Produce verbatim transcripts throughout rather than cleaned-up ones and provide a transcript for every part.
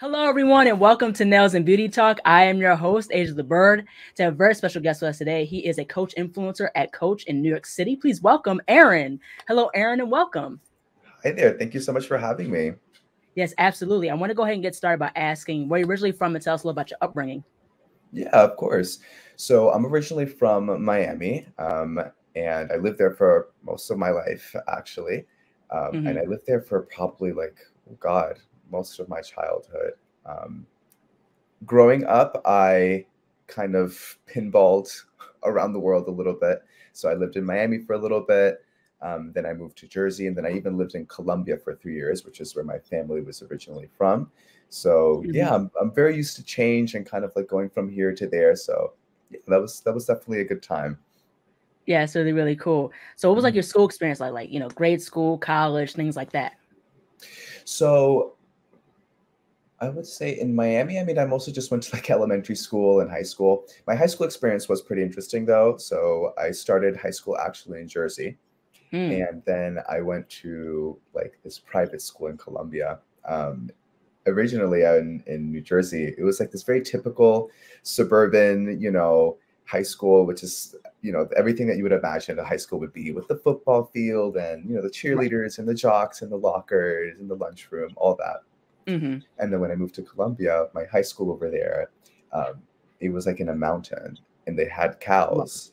Hello, everyone, and welcome to Nails and Beauty Talk. I am your host, Asia the Bird. To have a very special guest with us today. He is a Coach influencer at Coach in New York City. Please welcome Aaron. Hello, Aaron, and welcome. Hi there. Thank you so much for having me. Yes, absolutely. I want to go ahead and get started by asking where you're originally from and tell us a little about your upbringing. Yeah, of course. So I'm originally from Miami, um, and I lived there for most of my life, actually. Um, mm-hmm. And I lived there for probably like, oh God, most of my childhood. Um, growing up, I kind of pinballed around the world a little bit. So I lived in Miami for a little bit. Um, then I moved to Jersey. And then I even lived in Colombia for three years, which is where my family was originally from. So mm-hmm. yeah, I'm, I'm very used to change and kind of like going from here to there. So yeah, that was, that was definitely a good time. Yeah, it's really, really cool. So what was like your school experience like? Like, you know, grade school, college, things like that? So I would say in Miami, I mean, I mostly just went to like elementary school and high school. My high school experience was pretty interesting though. So I started high school actually in Jersey. Mm. And then I went to like this private school in Columbia. Um, originally in, in New Jersey, it was like this very typical suburban, you know, high school, which is, you know, everything that you would imagine a high school would be, with the football field and, you know, the cheerleaders and the jocks and the lockers and the lunchroom, all that. Mm-hmm. And then when I moved to Columbia, my high school over there, um, it was like in a mountain, and they had cows,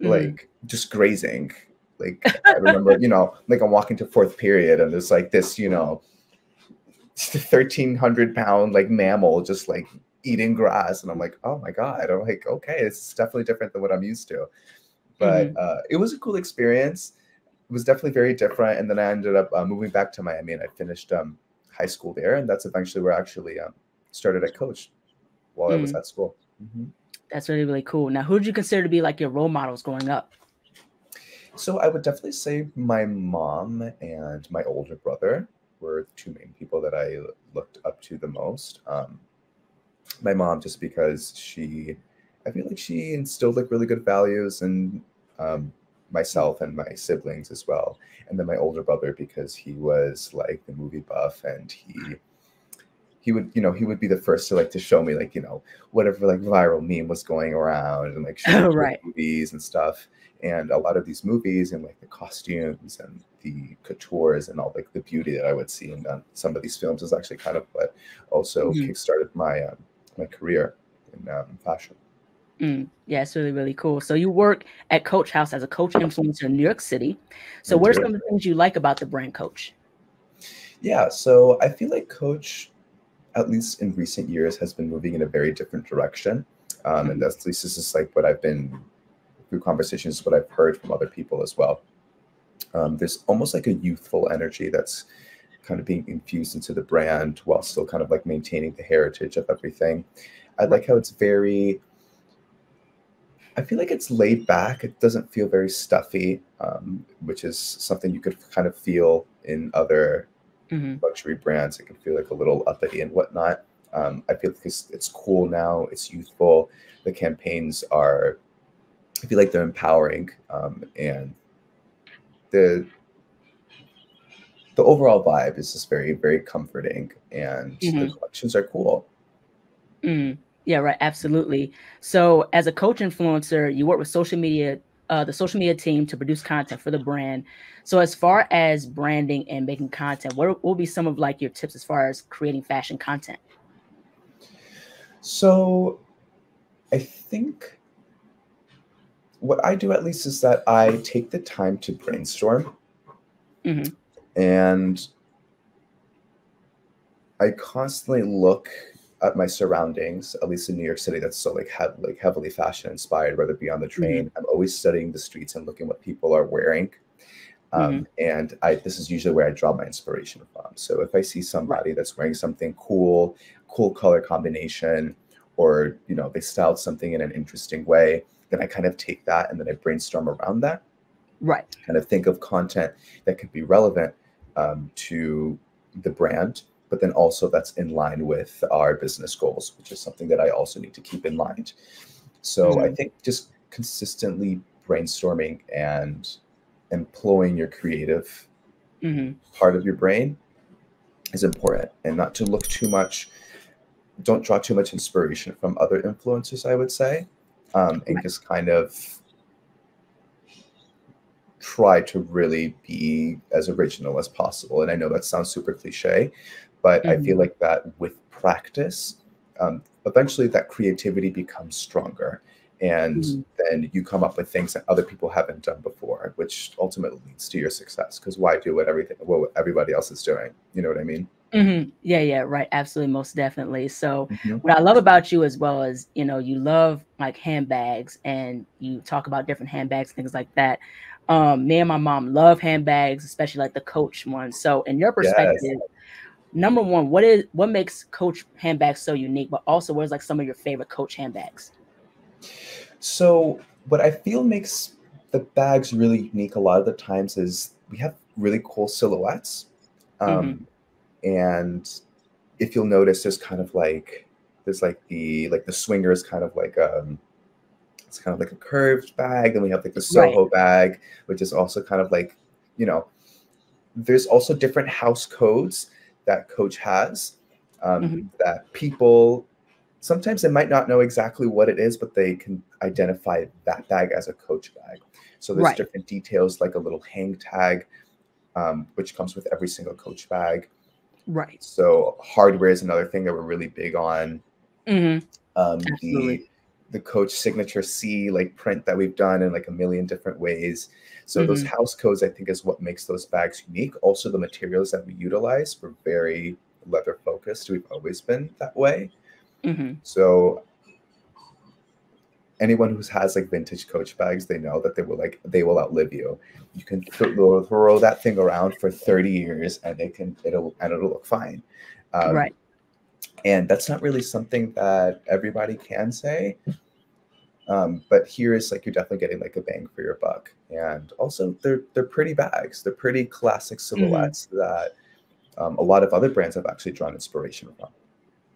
mm-hmm. like just grazing. Like I remember, you know, like I'm walking to fourth period, and there's like this, you know, thirteen hundred pound like mammal just like eating grass, and I'm like, oh my God, I'm like, okay, it's definitely different than what I'm used to. But mm-hmm. uh, it was a cool experience. It was definitely very different. And then I ended up uh, moving back to Miami, and I finished um. high school there, and that's eventually where I actually um, started at Coach while mm. I was at school. Mm-hmm. That's really, really cool. Now, who did you consider to be like your role models growing up? So I would definitely say my mom and my older brother were two main people that I looked up to the most. Um, my mom, just because she, I feel like she instilled like really good values in um, myself and my siblings as well. And then my older brother, because he was like the movie buff, and he he would, you know, he would be the first to like to show me like, you know, whatever like viral meme was going around, and like show oh, right. movies and stuff. And a lot of these movies and like the costumes and the coutures and all like the beauty that I would see in um, some of these films is actually kind of what also mm-hmm. kickstarted my um, my career in um, fashion. Mm, yeah, it's really, really cool. So you work at Coach House as a Coach influencer in New York City. So what are some of the things you like about the brand Coach? Yeah, so I feel like Coach, at least in recent years, has been moving in a very different direction. Um, and that's, at least this is like what I've been, through conversations, what I've heard from other people as well. Um, there's almost like a youthful energy that's kind of being infused into the brand while still kind of like maintaining the heritage of everything. I like how it's very... I feel like it's laid back. It doesn't feel very stuffy, um, which is something you could kind of feel in other mm-hmm. luxury brands. It can feel like a little uppity and whatnot. Um, I feel like it's, it's cool now. It's youthful. The campaigns are, I feel like they're empowering. Um, and the the overall vibe is just very, very comforting. And mm-hmm. the collections are cool. Mm. Yeah, right. Absolutely. So as a Coach influencer, you work with social media, uh, the social media team to produce content for the brand. So as far as branding and making content, what will be some of like your tips as far as creating fashion content? So I think what I do at least is that I take the time to brainstorm mm-hmm. and I constantly look at my surroundings, at least in New York City, that's so like, hev like heavily fashion inspired, whether it be on the train. Mm-hmm. I'm always studying the streets and looking what people are wearing. Um, mm-hmm. And I, this is usually where I draw my inspiration from. So if I see somebody right. that's wearing something cool, cool color combination, or, you know, they styled something in an interesting way, then I kind of take that and then I brainstorm around that. Right. Kind of think of content that could be relevant um, to the brand, but then also that's in line with our business goals, which is something that I also need to keep in mind. So mm-hmm. I think just consistently brainstorming and employing your creative mm-hmm. part of your brain is important, and not to look too much, don't draw too much inspiration from other influencers, I would say, um, and just kind of try to really be as original as possible. And I know that sounds super cliche, but mm-hmm. I feel like that with practice, um, eventually that creativity becomes stronger. And mm-hmm. then you come up with things that other people haven't done before, which ultimately leads to your success. Because why do what everything what everybody else is doing? You know what I mean? Mm-hmm. Yeah, yeah, right. Absolutely, most definitely. So mm-hmm. what I love about you as well is, you know, you love like handbags, and you talk about different handbags, things like that. Um, me and my mom love handbags, especially like the Coach one. So in your perspective, yes. number one, what is what makes Coach handbags so unique? But also, what is like some of your favorite Coach handbags? So what I feel makes the bags really unique a lot of the times is we have really cool silhouettes. Um, mm-hmm. And if you'll notice, there's kind of like, there's like the, like the swinger is kind of like, um, it's kind of like a curved bag. Then we have like the Soho right. bag, which is also kind of like, you know, there's also different house codes that Coach has, um, mm-hmm. that people, sometimes they might not know exactly what it is, but they can identify that bag as a Coach bag. So there's right. different details, like a little hang tag, um, which comes with every single Coach bag. Right. So hardware is another thing that we're really big on. Mm-hmm. um, the, the Coach signature C like print that we've done in like a million different ways. So mm-hmm. those house codes, I think, is what makes those bags unique. Also, the materials that we utilize, we're very leather focused. We've always been that way. Mm-hmm. So anyone who has like vintage Coach bags, they know that they will like they will outlive you. You can th throw that thing around for thirty years, and it can it'll and it'll look fine. Um, right. And that's not really something that everybody can say. Um, but here is like you're definitely getting like a bang for your buck. And also they're they're pretty bags. They're pretty classic silhouettes mm-hmm. that um, a lot of other brands have actually drawn inspiration from.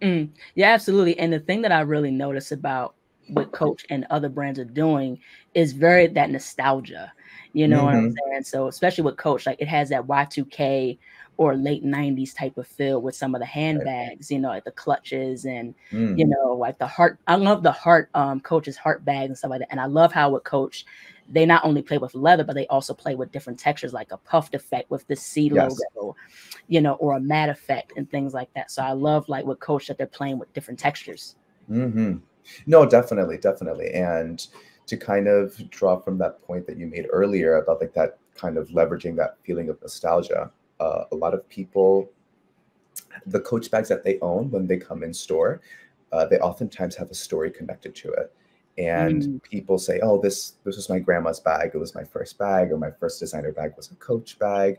Mm, yeah, absolutely. And the thing that I really notice about what Coach and other brands are doing is very that nostalgia, you know mm-hmm. what I'm saying? So especially with Coach, like it has that Y two K or late nineties type of feel with some of the handbags, you know, like the clutches and, mm. you know, like the heart. I love the heart, um, Coach's heart bag and stuff like that. And I love how with Coach, they not only play with leather, but they also play with different textures, like a puffed effect with the C yes. logo, you know, or a matte effect and things like that. So I love like with Coach that they're playing with different textures. Mm-hmm. No, definitely. Definitely. And to kind of draw from that point that you made earlier about like that kind of leveraging that feeling of nostalgia, Uh, a lot of people, the Coach bags that they own when they come in store, uh, they oftentimes have a story connected to it. And mm. people say, oh, this this was my grandma's bag. It was my first bag, or my first designer bag was a Coach bag.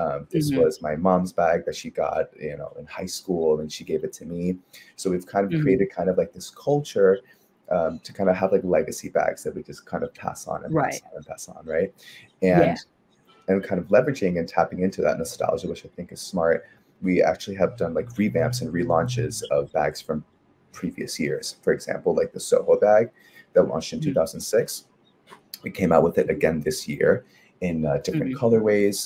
Um, this mm-hmm. was my mom's bag that she got, you know, in high school, and she gave it to me. So we've kind of mm-hmm. created kind of like this culture um, to kind of have like legacy bags that we just kind of pass on and right. pass on and pass on, right? And yeah. and kind of leveraging and tapping into that nostalgia, which I think is smart. We actually have done like revamps and relaunches of bags from previous years. For example, like the Soho bag that launched in mm-hmm. two thousand six. We came out with it again this year in uh, different mm-hmm. colorways,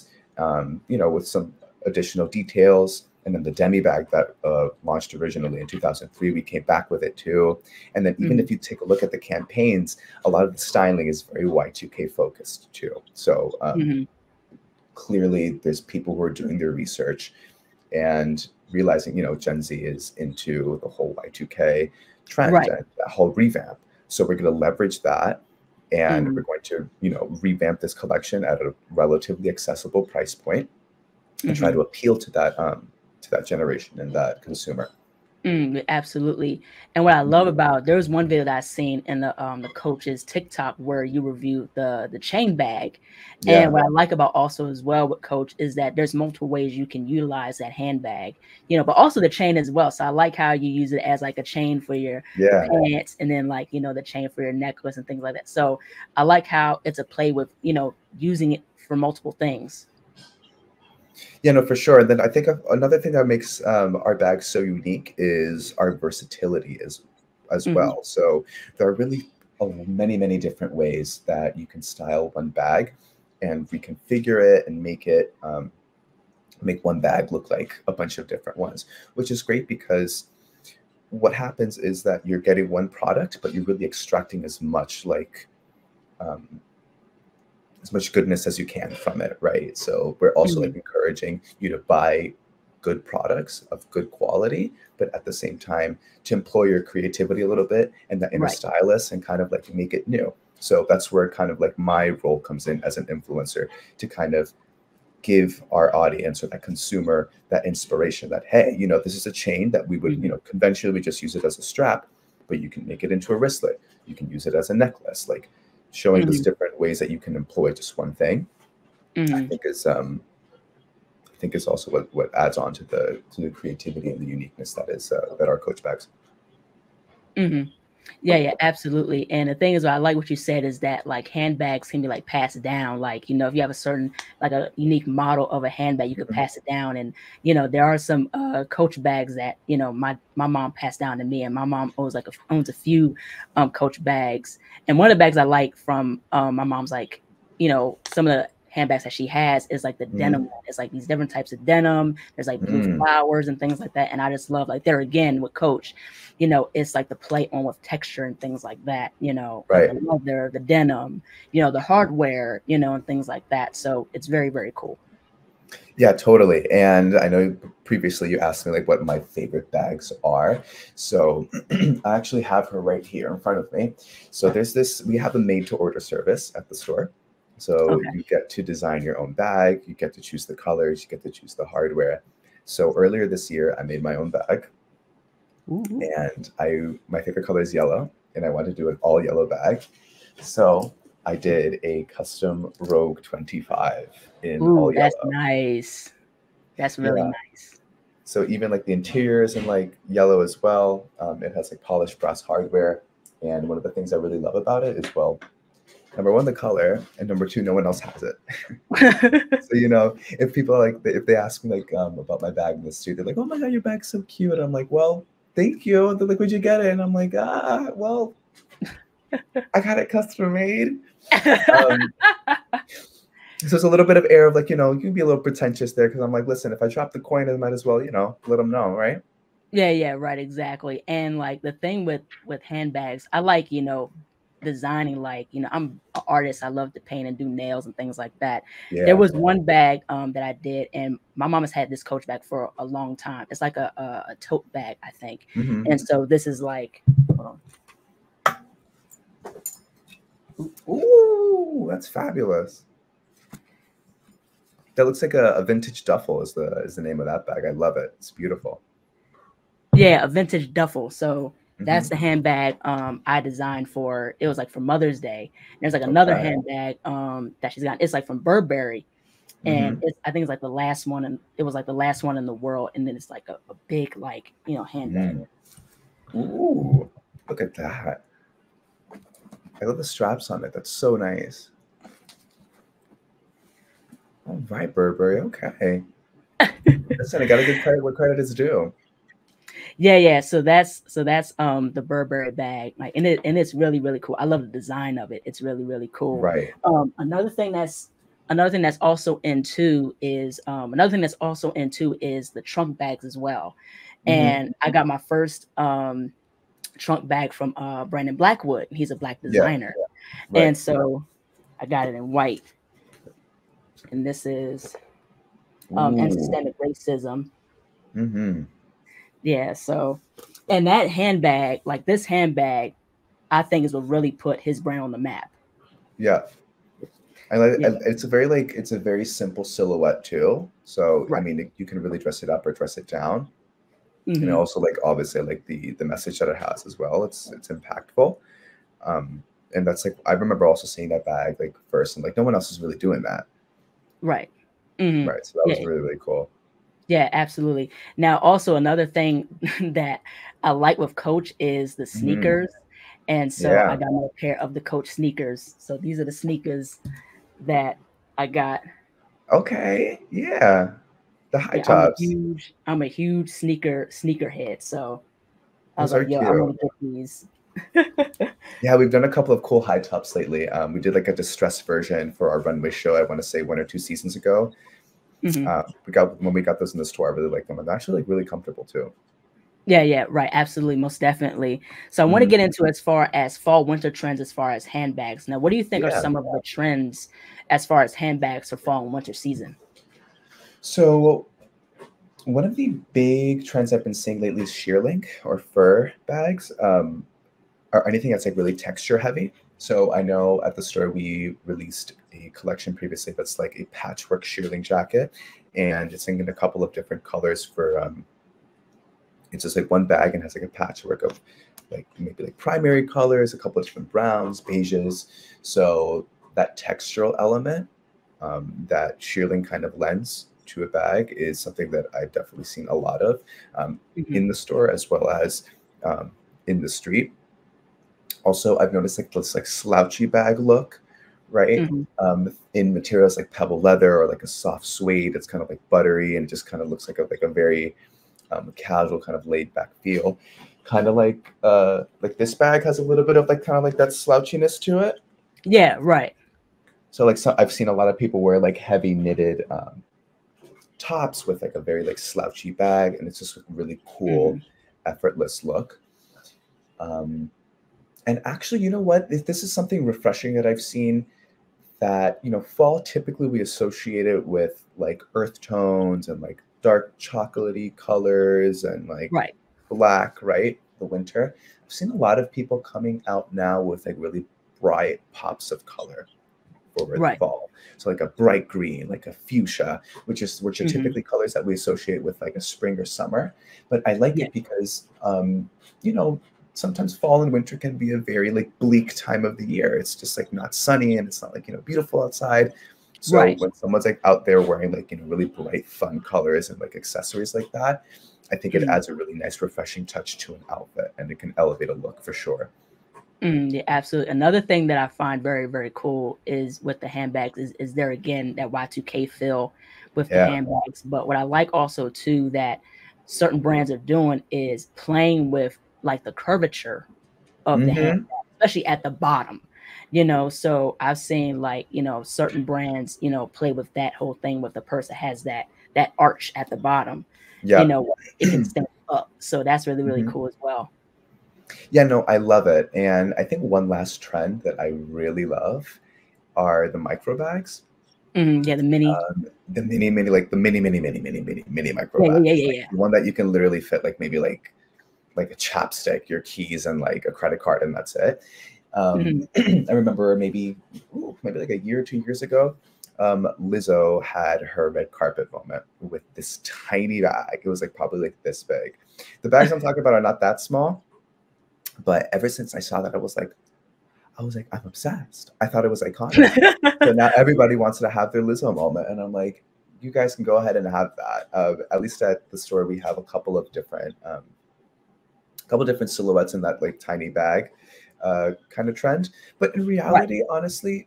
um, you know, with some additional details. And then the Demi bag that uh, launched originally in two thousand three, we came back with it too. And then even mm-hmm. if you take a look at the campaigns, a lot of the styling is very Y two K focused too. So, um, mm-hmm. clearly there's people who are doing their research and realizing, you know, Gen Z is into the whole Y two K trend, right. and that whole revamp. So we're going to leverage that, and mm-hmm. we're going to, you know, revamp this collection at a relatively accessible price point and mm-hmm. try to appeal to that, um, to that generation and that consumer. Mm, absolutely. And what I love about, there was one video that I seen in the um the Coach's TikTok where you reviewed the the chain bag. Yeah. And what I like about also as well with Coach is that there's multiple ways you can utilize that handbag, you know, but also the chain as well. So I like how you use it as like a chain for your yeah. pants, and then like, you know, the chain for your necklace and things like that. So I like how it's a play with, you know, using it for multiple things. Yeah, no, for sure. And then I think another thing that makes um, our bags so unique is our versatility as, as mm-hmm. well. So there are really oh, many, many different ways that you can style one bag and reconfigure it and make it um, make one bag look like a bunch of different ones, which is great because what happens is that you're getting one product, but you're really extracting as much like um, as much goodness as you can from it, right? So we're also mm-hmm. like encouraging you to buy good products of good quality, but at the same time to employ your creativity a little bit and that inner right. stylist and kind of like make it new. So that's where kind of like my role comes in as an influencer to kind of give our audience or that consumer that inspiration that, hey, you know, this is a chain that we would, you know, conventionally we just use it as a strap, but you can make it into a wristlet. You can use it as a necklace, like showing mm-hmm. those different ways that you can employ just one thing. Mm-hmm. I think is, um, I think is also what, what adds on to the, to the creativity and the uniqueness that is, uh, that are Coach bags. Mm-hmm. Yeah, yeah, absolutely. And the thing is, what I like what you said is that like handbags can be like passed down. Like, you know, if you have a certain like a unique model of a handbag, you could mm-hmm. pass it down. And, you know, there are some uh, Coach bags that, you know, my my mom passed down to me, and my mom owns like a, owns a few um, Coach bags. And one of the bags I like from um, my mom's like, you know, some of the handbags that she has is like the mm. denim. It's like these different types of denim. There's like blue mm. flowers and things like that. And I just love like there again with Coach, you know, it's like the play on with texture and things like that, you know, right. the leather, the denim, you know, the hardware, you know, and things like that. So it's very, very cool. Yeah, totally. And I know previously you asked me like what my favorite bags are. So I actually have her right here in front of me. So there's this, we have a made to order service at the store. So okay. you get to design your own bag, you get to choose the colors, you get to choose the hardware. So earlier this year, I made my own bag. Ooh. And I my favorite color is yellow, and I wanted to do an all yellow bag. So I did a custom Rogue twenty-five in Ooh, all yellow. That's nice. That's really yeah. nice. So even like the interiors in like yellow as well. Um, it has like polished brass hardware. And one of the things I really love about it is, well, number one, the color, and number two, no one else has it. So, you know, if people are like, if they ask me like um, about my bag in the street, they're like, oh my God, your bag's so cute. And I'm like, well, thank you. And they're like, where'd you get it? And I'm like, ah, well, I got it custom made. Um, so it's a little bit of air of like, you know, you can be a little pretentious there because I'm like, listen, if I drop the coin, I might as well, you know, let them know, right? Yeah, yeah, right, exactly. And like the thing with with handbags, I like, you know, designing, like, you know, I'm an artist, I love to paint and do nails and things like that. Yeah. There was one bag um that I did, and my mom has had this Coach bag for a long time. It's like a a, a tote bag, I think. Mm-hmm. And so this is like, hold on. Ooh, that's fabulous. That looks like a, a vintage duffel is the is the name of that bag. I love it. It's beautiful. Yeah, a vintage duffel. So that's mm-hmm. the handbag um, I designed for. It was like for Mother's Day. And there's like okay. another handbag um, that she's got. It's like from Burberry, and mm-hmm. it's, I think it's like the last one. And it was like the last one in the world. And then it's like a, a big, like, you know, handbag. Mm-hmm. Ooh, look at that! I love the straps on it. That's so nice. All right, Burberry. Okay. Listen, I gotta give credit where credit is due. Yeah, yeah. So that's so that's um the Burberry bag, like, and it and it's really, really cool. I love the design of it. It's really, really cool. Right. Um, another thing that's another thing that's also into is um another thing that's also into is the trunk bags as well. Mm-hmm. And I got my first um trunk bag from uh Brandon Blackwood. He's a black designer, yeah, yeah. Right. And so I got it in white. And this is um Ooh. And systemic racism. Mm-hmm. Yeah. So, and that handbag, like this handbag, I think is what really put his brand on the map. Yeah. I like, yeah. It's a very, like, it's a very simple silhouette too. So, right. I mean, you can really dress it up or dress it down. Mm-hmm. And also, like, obviously, like the, the message that it has as well. It's, it's impactful. Um, and that's like, I remember also seeing that bag like first and like, no one else is really doing that. Right. Mm-hmm. Right. So that was yeah. really, really cool. Yeah, absolutely. Now, also another thing that I like with Coach is the sneakers. Mm. And so yeah. I got my pair of the Coach sneakers. So these are the sneakers that I got. Okay. Yeah. The high yeah, tops. I'm a huge, I'm a huge sneaker sneakerhead. So I was those like, yo, cute. I'm going to get these. Yeah, we've done a couple of cool high tops lately. Um, we did like a distressed version for our runway show, I want to say one or two seasons ago. Mm-hmm. Uh, we got when we got those in the store, I really like them, and they're actually like really comfortable too. Yeah, yeah, right. Absolutely. Most definitely. So I want to get into as far as fall winter trends, as far as handbags. Now, what do you think yeah. are some of the trends as far as handbags for fall and winter season? So one of the big trends I've been seeing lately is shearlink or fur bags, um, or anything that's like really texture heavy. So I know at the store, we released a collection previously that's like a patchwork shearling jacket, and it's in a couple of different colors for, um, it's just like one bag and has like a patchwork of like maybe like primary colors, a couple of different browns, beiges. So that textural element, um, that shearling kind of lends to a bag is something that I've definitely seen a lot of um, mm-hmm. in the store as well as um, in the street. Also, I've noticed like this like slouchy bag look, right? Mm-hmm. Um, in materials like pebble leather or like a soft suede, it's kind of like buttery and it just kind of looks like a, like a very Um, casual kind of laid back feel, kind of like uh, like this bag has a little bit of like kind of like that slouchiness to it. Yeah, right. So like so I've seen a lot of people wear like heavy knitted um, tops with like a very like slouchy bag, and it's just a really cool, mm-hmm. effortless look. Um, and actually, you know what? If this is something refreshing that I've seen. That you know, fall typically we associate it with like earth tones and like dark chocolatey colors and like right. black, right? The winter. I've seen a lot of people coming out now with like really bright pops of color over right. the fall. So like a bright green, like a fuchsia, which is which are mm-hmm. typically colors that we associate with like a spring or summer. But I like yeah. it because um, you know, sometimes fall and winter can be a very like bleak time of the year. It's just like not sunny and it's not like, you know, beautiful outside. So right. when someone's like out there wearing like, you know, really bright, fun colors and like accessories like that, I think it mm. adds a really nice, refreshing touch to an outfit, and it can elevate a look for sure. Mm, yeah, absolutely. Another thing that I find very, very cool is with the handbags is, is there again, that Y two K feel with yeah. the handbags. But what I like also too, that certain brands are doing is playing with like the curvature of mm-hmm. the handbag, especially at the bottom. You know, so I've seen like, you know, certain brands, you know, play with that whole thing with the purse that has that that arch at the bottom, yeah. you know, it can stand up. So that's really, really mm-hmm. cool as well. Yeah, no, I love it. And I think one last trend that I really love are the micro bags. Mm, yeah, the mini. Um, the mini, mini, like the mini, mini, mini, mini, mini, mini micro yeah, bags. Yeah, yeah, like yeah. The one that you can literally fit like maybe like like a chapstick, your keys and like a credit card, and that's it. Um, I remember maybe, ooh, maybe like a year or two years ago, um, Lizzo had her red carpet moment with this tiny bag. It was like probably like this big. The bags I'm talking about are not that small, but ever since I saw that, I was like, I was like, I'm obsessed. I thought it was iconic. So now everybody wants to have their Lizzo moment. And I'm like, you guys can go ahead and have that. Uh, at least at the store, we have a couple of different, um, couple different silhouettes in that like tiny bag. Uh, kind of trend, but in reality, right. honestly,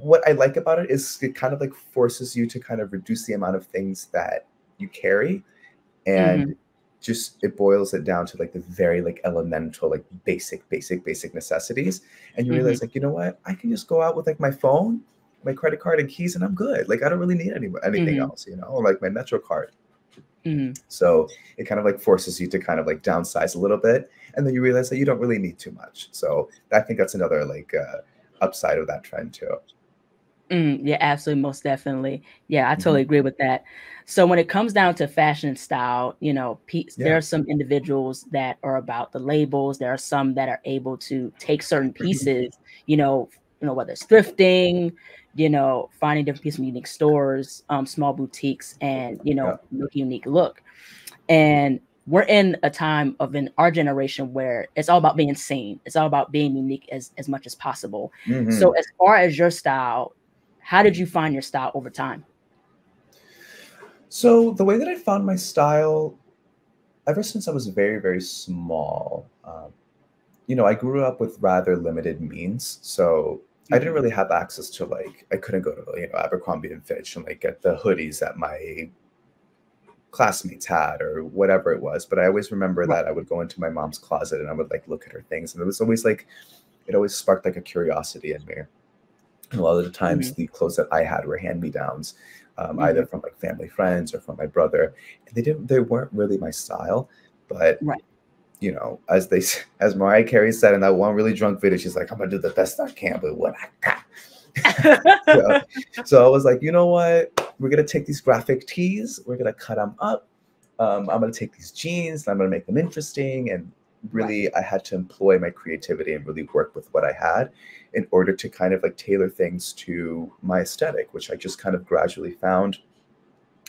what I like about it is it kind of like forces you to kind of reduce the amount of things that you carry, and mm-hmm. just it boils it down to like the very like elemental, like basic, basic, basic necessities. And you realize, mm-hmm. like, you know what? I can just go out with like my phone, my credit card, and keys, and I'm good. Like I don't really need any anything mm-hmm. else, you know, or like my Metro card. Mm-hmm. So it kind of like forces you to kind of like downsize a little bit, and then you realize that you don't really need too much. So I think that's another like uh, upside of that trend too. Mm, yeah, absolutely. Most definitely. Yeah, I totally mm-hmm. agree with that. So when it comes down to fashion and style, you know, pe- yeah. there are some individuals that are about the labels. There are some that are able to take certain pieces, you know, you know, whether it's thrifting, you know, finding different pieces from unique stores, um, small boutiques, and, you know, yeah. make a unique look. And we're in a time of in our generation where it's all about being seen. It's all about being unique as, as much as possible. Mm-hmm. So as far as your style, how did you find your style over time? So the way that I found my style, ever since I was very, very small, um, you know, I grew up with rather limited means. So I didn't really have access to like, I couldn't go to, you know, Abercrombie and Fitch and like get the hoodies that my classmates had or whatever it was. But I always remember that I would go into my mom's closet and I would like look at her things. And it was always like, it always sparked like a curiosity in me. And a lot of the times, mm-hmm. the clothes that I had were hand-me-downs, um, mm-hmm. either from like family friends or from my brother. And they didn't, they weren't really my style, but right. you know, as they, as Mariah Carey said in that one really drunk video, she's like, "I'm gonna do the best I can with what I got." so, so I was like, you know what? We're gonna take these graphic tees, we're gonna cut them up. Um, I'm gonna take these jeans, and I'm gonna make them interesting. And really, right. I had to employ my creativity and really work with what I had in order to kind of like tailor things to my aesthetic, which I just kind of gradually found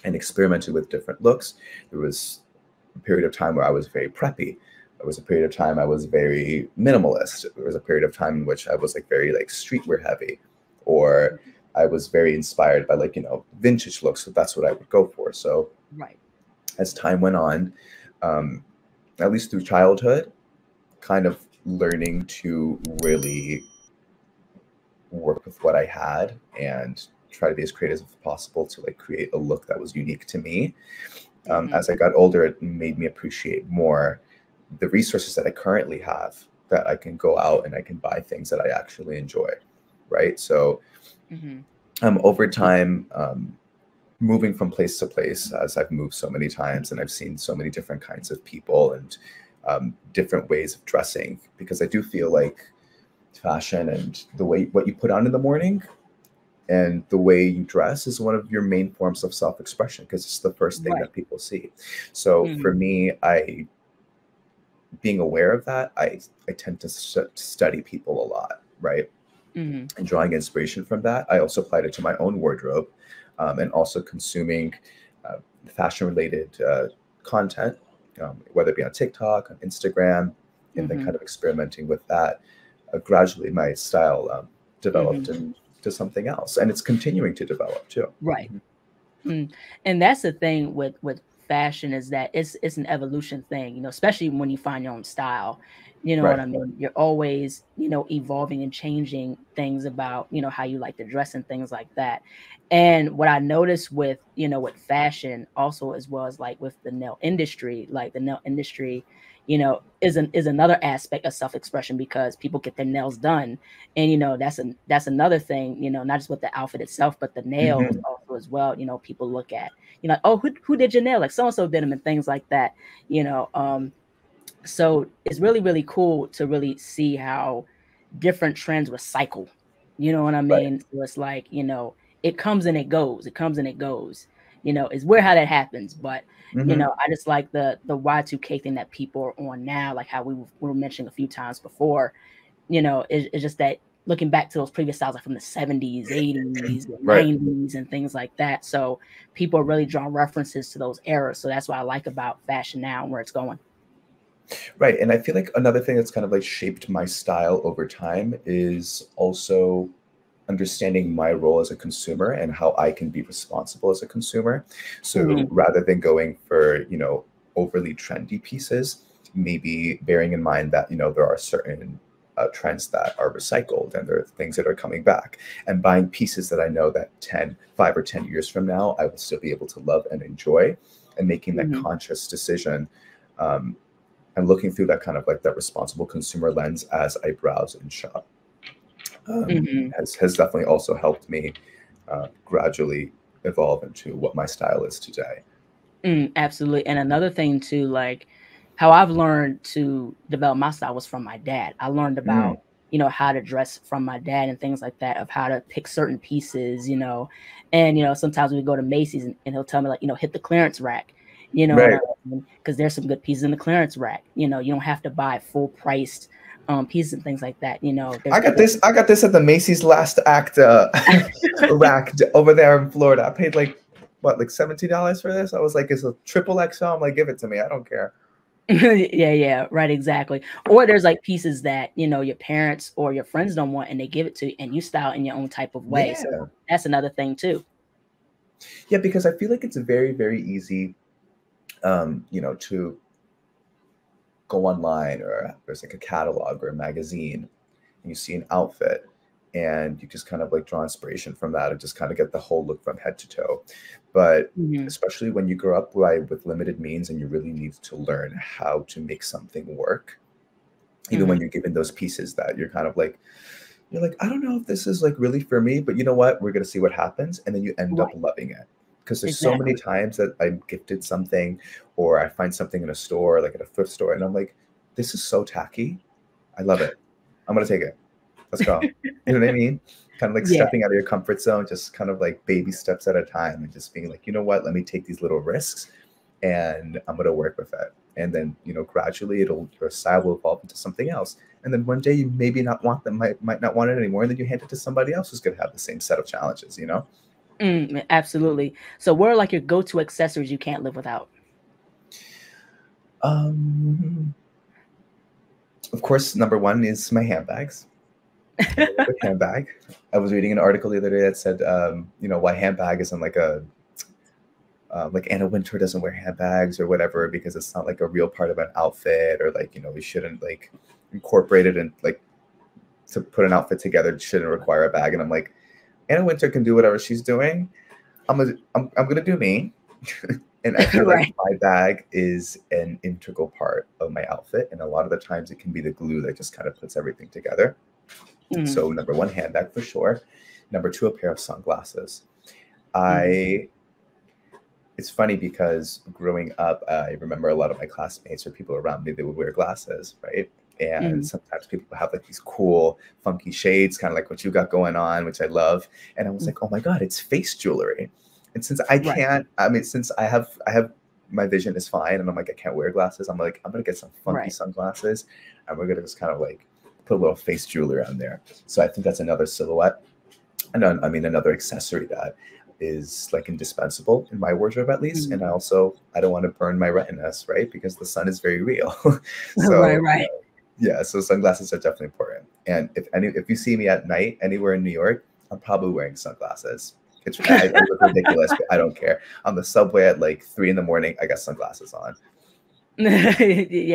and experimented with different looks. There was a period of time where I was very preppy. There was a period of time I was very minimalist. There was a period of time in which I was like very like streetwear heavy, or I was very inspired by like, you know, vintage looks. So that's what I would go for. So right. as time went on, um, at least through childhood, kind of learning to really work with what I had and try to be as creative as possible to like create a look that was unique to me. Um, mm-hmm. As I got older, it made me appreciate more the resources that I currently have, that I can go out and I can buy things that I actually enjoy, right? So mm-hmm. um, over time, um, moving from place to place, as I've moved so many times and I've seen so many different kinds of people and um, different ways of dressing, because I do feel like fashion and the way what you put on in the morning and the way you dress is one of your main forms of self-expression, because it's the first thing right. that people see. So mm-hmm. for me, I, being aware of that, I, I tend to st- study people a lot, right? Mm-hmm. And drawing inspiration from that. I also applied it to my own wardrobe. Um, and also consuming uh, fashion-related uh, content, um, whether it be on TikTok, on Instagram, and mm-hmm. then kind of experimenting with that. Uh, gradually, my style um, developed mm-hmm. into something else, and it's continuing to develop too. Right, mm-hmm. mm. and that's the thing with with fashion, is that it's it's an evolution thing, you know, especially when you find your own style. You know right. what I mean? You're always, you know, evolving and changing things about, you know, how you like to dress and things like that. And what I noticed with, you know, with fashion also, as well as like with the nail industry, like the nail industry, you know, is an, is another aspect of self-expression, because people get their nails done. And, you know, that's an, that's another thing, you know, not just with the outfit itself, but the nails mm-hmm. also as well, you know, people look at, you know, oh, who, who did your nail? Like so-and-so did them and things like that, you know. Um, so it's really, really cool to really see how different trends recycle, you know what I mean? Right. So it's like, you know, it comes and it goes, it comes and it goes, you know, it's weird how that happens. But, mm-hmm. you know, I just like the the Y two K thing that people are on now, like how we, we were mentioning a few times before, you know, it, it's just that looking back to those previous styles like from the seventies, eighties, and right. nineties and things like that. So people are really drawing references to those eras. So that's what I like about fashion now and where it's going. Right. And I feel like another thing that's kind of like shaped my style over time is also understanding my role as a consumer and how I can be responsible as a consumer. So mm-hmm. rather than going for, you know, overly trendy pieces, maybe bearing in mind that, you know, there are certain uh, trends that are recycled and there are things that are coming back, and buying pieces that I know that ten, five or ten years from now, I will still be able to love and enjoy, and making that mm-hmm. conscious decision. Um, And looking through that kind of like that responsible consumer lens as I browse and shop um, mm-hmm. has, has definitely also helped me uh, gradually evolve into what my style is today. Mm, absolutely. And another thing too, like how I've learned to develop my style was from my dad. I learned about, mm. you know, how to dress from my dad and things like that, of how to pick certain pieces, you know, and, you know, sometimes we go to Macy's and, and he'll tell me like, you know, hit the clearance rack. You know, because right. I mean, there's some good pieces in the clearance rack. You know, you don't have to buy full priced um, pieces and things like that. You know, I got this. I got this at the Macy's Last Act uh, rack over there in Florida. I paid like what, like seventy dollars for this. I was like, it's a triple X L. I'm like, give it to me. I don't care. yeah, yeah, right, exactly. Or there's like pieces that, you know, your parents or your friends don't want, and they give it to you, and you style in your own type of way. Yeah. So that's another thing too. Yeah, because I feel like it's very, very easy. Um, you know, to go online, or there's like a catalog or a magazine, and you see an outfit and you just kind of like draw inspiration from that and just kind of get the whole look from head to toe. But mm-hmm. especially when you grow up by, with limited means, and you really need to learn how to make something work, even mm-hmm. when you're given those pieces that you're kind of like, you're like, I don't know if this is like really for me, but you know what? We're going to see what happens. And then you end right. up loving it. Because there's exactly. so many times that I'm gifted something or I find something in a store, like at a thrift store, and I'm like, this is so tacky. I love it. I'm going to take it. Let's go. You know what I mean? Kind of like yeah. stepping out of your comfort zone, just kind of like baby steps at a time and just being like, you know what? Let me take these little risks and I'm going to work with it. And then, you know, gradually it'll, your style will evolve into something else. And then one day you maybe not want them, might, might not want it anymore. And then you hand it to somebody else who's going to have the same set of challenges, you know? Mm, absolutely. So what are like your go-to accessories you can't live without? Um, of course, number one is my handbags. I love a handbag. I was reading an article the other day that said, um, you know, why handbag isn't like a, uh, like Anna Wintour doesn't wear handbags or whatever, because it's not like a real part of an outfit, or like, you know, we shouldn't like incorporate it and like to put an outfit together, it shouldn't require a bag. And I'm like, Anna Wintour can do whatever she's doing. I'm gonna, I'm, I'm gonna do me. And I feel right. like my bag is an integral part of my outfit. And a lot of the times it can be the glue that just kind of puts everything together. Mm. So number one, handbag for sure. Number two, a pair of sunglasses. Mm. I, it's funny because growing up, uh, I remember a lot of my classmates or people around me, they would wear glasses, right? And mm. sometimes people have like these cool, funky shades, kind of like what you got going on, which I love. And I was mm. like, oh my God, it's face jewelry. And since I can't, right. I mean, since I have, I have, my vision is fine. And I'm like, I can't wear glasses. I'm like, I'm going to get some funky right. sunglasses. And we're going to just kind of like put a little face jewelry on there. So I think that's another silhouette. And then, I mean, another accessory that is like indispensable in my wardrobe, at least. Mm-hmm. And I also, I don't want to burn my retinas, right? Because the sun is very real. So, right, right. Uh, yeah. So sunglasses are definitely important. And if any, if you see me at night anywhere in New York, I'm probably wearing sunglasses. It's I, I look ridiculous, but I don't care. On the subway at like three in the morning, I got sunglasses on. yeah,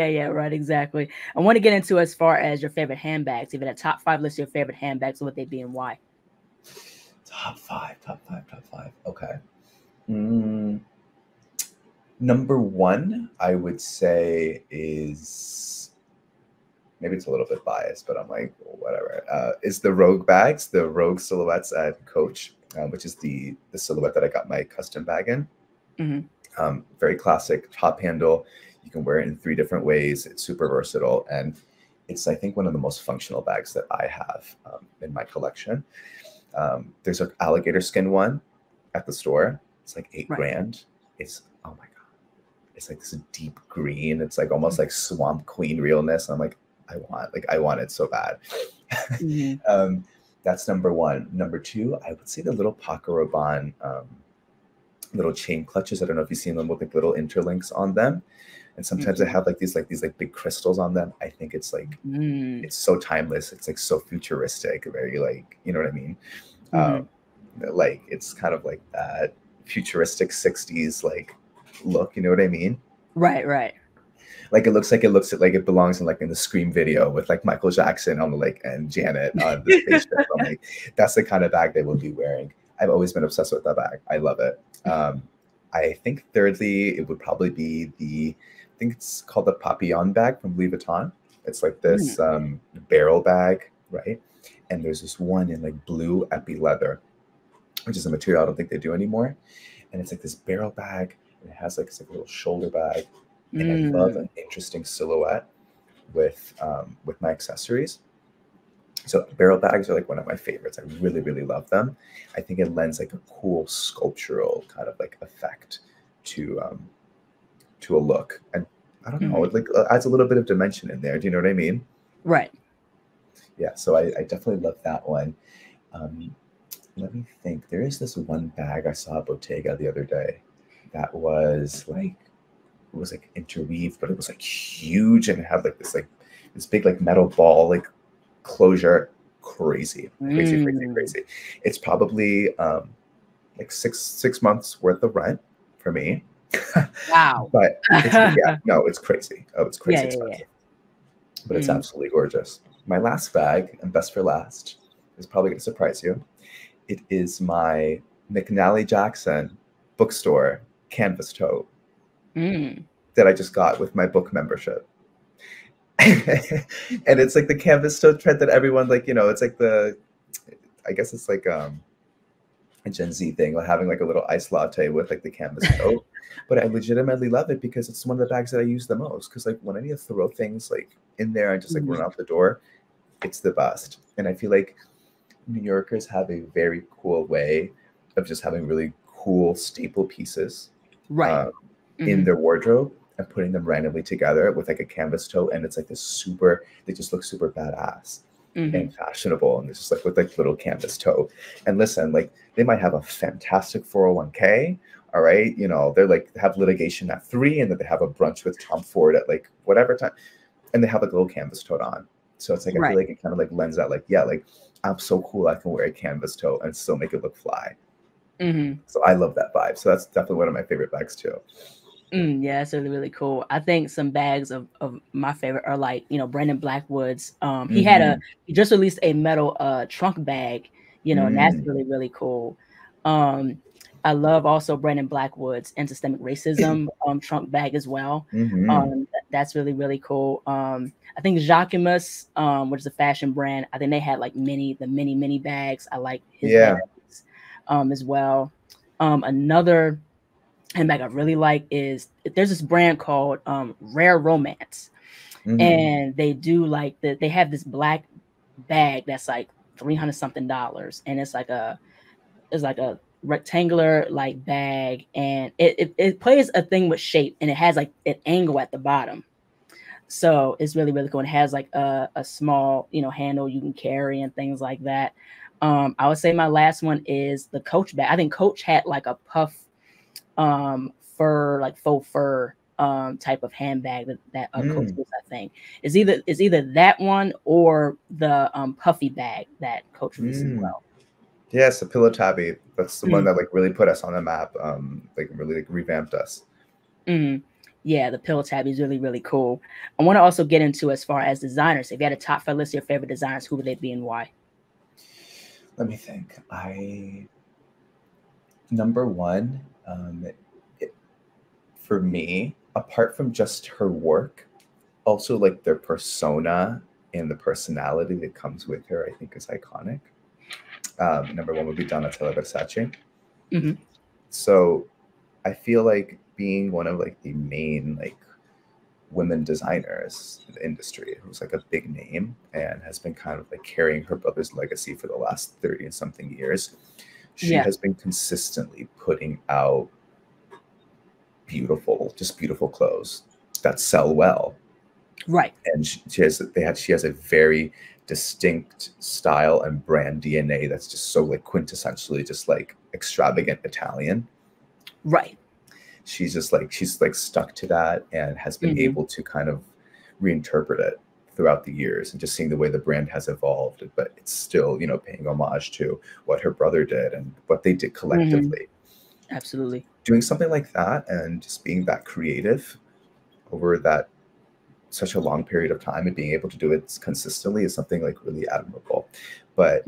yeah, right, exactly. I want to get into as far as your favorite handbags, even a top five list of your favorite handbags, what they be and why. Top five, top five, top five. Okay. Mm, number one, I would say is, maybe it's a little bit biased, but I'm like, whatever. Uh, is the Rogue bags, the Rogue silhouettes at Coach. Um, which is the, the silhouette that I got my custom bag in. Mm-hmm. Um, very classic top handle. You can wear it in three different ways. It's super versatile. And it's, I think, one of the most functional bags that I have um, in my collection. Um, there's an alligator skin one at the store. It's like eight right. grand. It's, oh my God. It's like this deep green. It's like almost mm-hmm. like Swamp Queen realness. And I'm like, I want, like, I want it so bad. Mm-hmm. um, That's number one. Number two, I would say the little Paco Rabanne um, little chain clutches. I don't know if you've seen them with like little interlinks on them. And sometimes mm-hmm. they have like these like these like big crystals on them. I think it's like, mm. it's so timeless. It's like so futuristic, very like, you know what I mean? Mm-hmm. Um, like it's kind of like that futuristic sixties like look, you know what I mean? Right, right. Like it looks like it looks like it belongs in like in the Scream video with like Michael Jackson on the like and Janet on the spaceship. I'm like, that's the kind of bag they will be wearing. I've always been obsessed with that bag. I love it. Um, I think thirdly, it would probably be the, I think it's called the Papillon bag from Louis Vuitton. It's like this um, barrel bag, right? And there's this one in like blue epi leather, which is a material I don't think they do anymore. And it's like this barrel bag. And it has like it's like a little shoulder bag. And I love an interesting silhouette with um, with my accessories. So barrel bags are like one of my favorites. I really, really love them. I think it lends like a cool sculptural kind of like effect to um, to a look. And I don't know, mm-hmm. it like adds a little bit of dimension in there. Do you know what I mean? Right. Yeah. So I, I definitely love that one. Um, let me think. There is this one bag I saw at Bottega the other day that was like, it was like interweaved, but it was like huge and it had like this like this big like metal ball like closure. Crazy, crazy, mm. crazy, crazy. It's probably um like six six months worth of rent for me. Wow. But it's, yeah, no, it's crazy. Oh, it's crazy yeah, expensive. Yeah, yeah. But it's mm. absolutely gorgeous. My last bag, and best for last, is probably gonna surprise you. It is my McNally Jackson bookstore canvas tote. Mm. That I just got with my book membership. And it's like the canvas tote print that everyone, like, you know, it's like the, I guess it's like um, a Gen Z thing, like having like a little iced latte with like the canvas tote. But I legitimately love it because it's one of the bags that I use the most. Because like when I need to throw things like in there and just like mm-hmm. run out the door, it's the best. And I feel like New Yorkers have a very cool way of just having really cool staple pieces right. um, mm-hmm. in their wardrobe and putting them randomly together with like a canvas tote. And it's like this super, they just look super badass mm-hmm. and fashionable. And it's just like with like little canvas tote. And listen, like they might have a fantastic four oh one K. All right. You know, they're like have litigation at three and then they have a brunch with Tom Ford at like whatever time. And they have like a little canvas tote on. So it's like, I right. feel like it kind of like lends out like, yeah, like I'm so cool. I can wear a canvas tote and still make it look fly. Mm-hmm. So I love that vibe. So that's definitely one of my favorite bags too. Mm, yeah, that's really, really cool. I think some bags of, of my favorite are like, you know, Brandon Blackwood's. Um, he mm-hmm. had a, he just released a metal uh, trunk bag, you know, mm. and that's really, really cool. Um, I love also Brandon Blackwood's anti-Semitic racism um, trunk bag as well. Mm-hmm. Um, that's really, really cool. Um, I think Jacquemus, um, which is a fashion brand, I think they had like mini, the mini, mini bags. I like his yeah. bags um, as well. Um, another handbag I really like is, there's this brand called um, Rare Romance. Mm-hmm. And they do like, the, they have this black bag that's like three hundred something dollars. And it's like a, it's like a, rectangular like bag, and it, it it plays a thing with shape, and it has like an angle at the bottom, so it's really, really cool. It has like a, a small, you know, handle you can carry and things like that. um I would say my last one is the Coach bag. I think Coach had like a puff um fur, like faux fur um type of handbag that, that uh, mm. Coach was, I think is either is either that one or the um puffy bag that Coach was mm. as well. Yes, the Pillow Tabby. That's the mm. one that like really put us on the map. Um, like really like, revamped us. Mm. Yeah, the Pillow Tabby is really, really cool. I want to also get into as far as designers. If you had a top five list of your favorite designers, who would they be and why? Let me think. I number one um, it, for me, apart from just her work, also like their persona and the personality that comes with her, I think is iconic. Um, number one would be Donatella Versace. Mm-hmm. So I feel like being one of like the main like women designers in the industry who's like a big name and has been kind of like carrying her brother's legacy for the last thirty and something years. She yeah. has been consistently putting out beautiful, just beautiful clothes that sell well. Right. And she, she has they had she has a very distinct style and brand D N A that's just so like quintessentially just like extravagant Italian. Right. She's just like she's like stuck to that and has been mm-hmm. able to kind of reinterpret it throughout the years and just seeing the way the brand has evolved, but it's still, you know, paying homage to what her brother did and what they did collectively. Mm-hmm. Absolutely. Doing something like that and just being that creative over that such a long period of time and being able to do it consistently is something like really admirable. But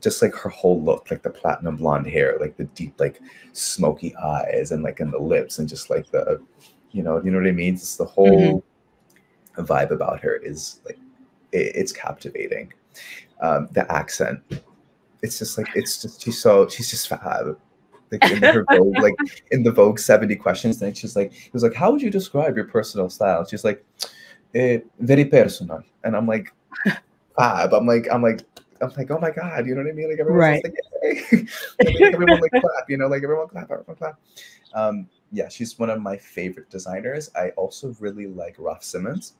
just like her whole look, like the platinum blonde hair, like the deep, like smoky eyes and like in the lips and just like the, you know, you know what I mean? Just the whole mm-hmm. vibe about her is like, it, it's captivating. Um, the accent, it's just like, it's just, she's so, she's just fab. Like in her Vogue, like in the Vogue seventy questions thing, she's like, it was like, how would you describe your personal style? She's like, Uh, very personal, and I'm like, Bob. I'm like, I'm like, I'm like, oh my god, you know what I mean? Like everyone's right. like, hey. Like, everyone like clap, you know, like everyone clap, everyone clap. Um, yeah, she's one of my favorite designers. I also really like Raf Simons,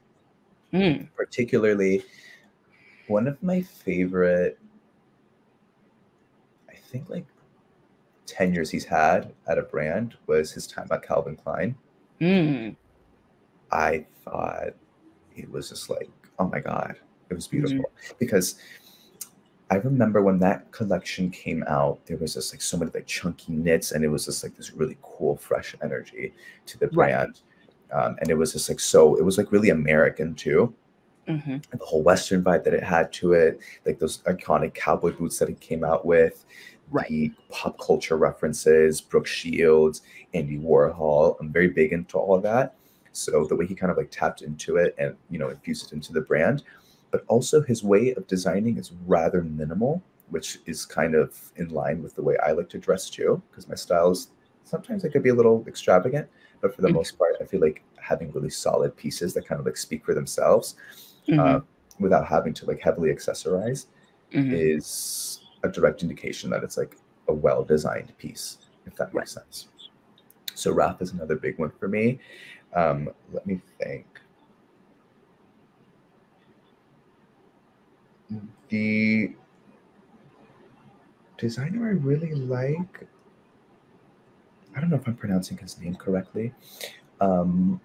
mm. particularly one of my favorite. I think like tenures he's had at a brand was his time at Calvin Klein. Mm. I thought. It was just like, oh my God, it was beautiful. Mm-hmm. Because I remember when that collection came out, there was just like so many like chunky knits and it was just like this really cool, fresh energy to the brand. Right. Um, and it was just like, so it was like really American too. Mm-hmm. And the whole Western vibe that it had to it, like those iconic cowboy boots that it came out with, right. the pop culture references, Brooke Shields, Andy Warhol. I'm very big into all of that. So the way he kind of like tapped into it and, you know, infused it into the brand, but also his way of designing is rather minimal, which is kind of in line with the way I like to dress too, because my styles, sometimes they could be a little extravagant, but for the mm-hmm. most part, I feel like having really solid pieces that kind of like speak for themselves mm-hmm. uh, without having to like heavily accessorize mm-hmm. is a direct indication that it's like a well-designed piece, if that makes right. sense. So Raf is another big one for me. Um, let me think. The designer I really like, I don't know if I'm pronouncing his name correctly. Um,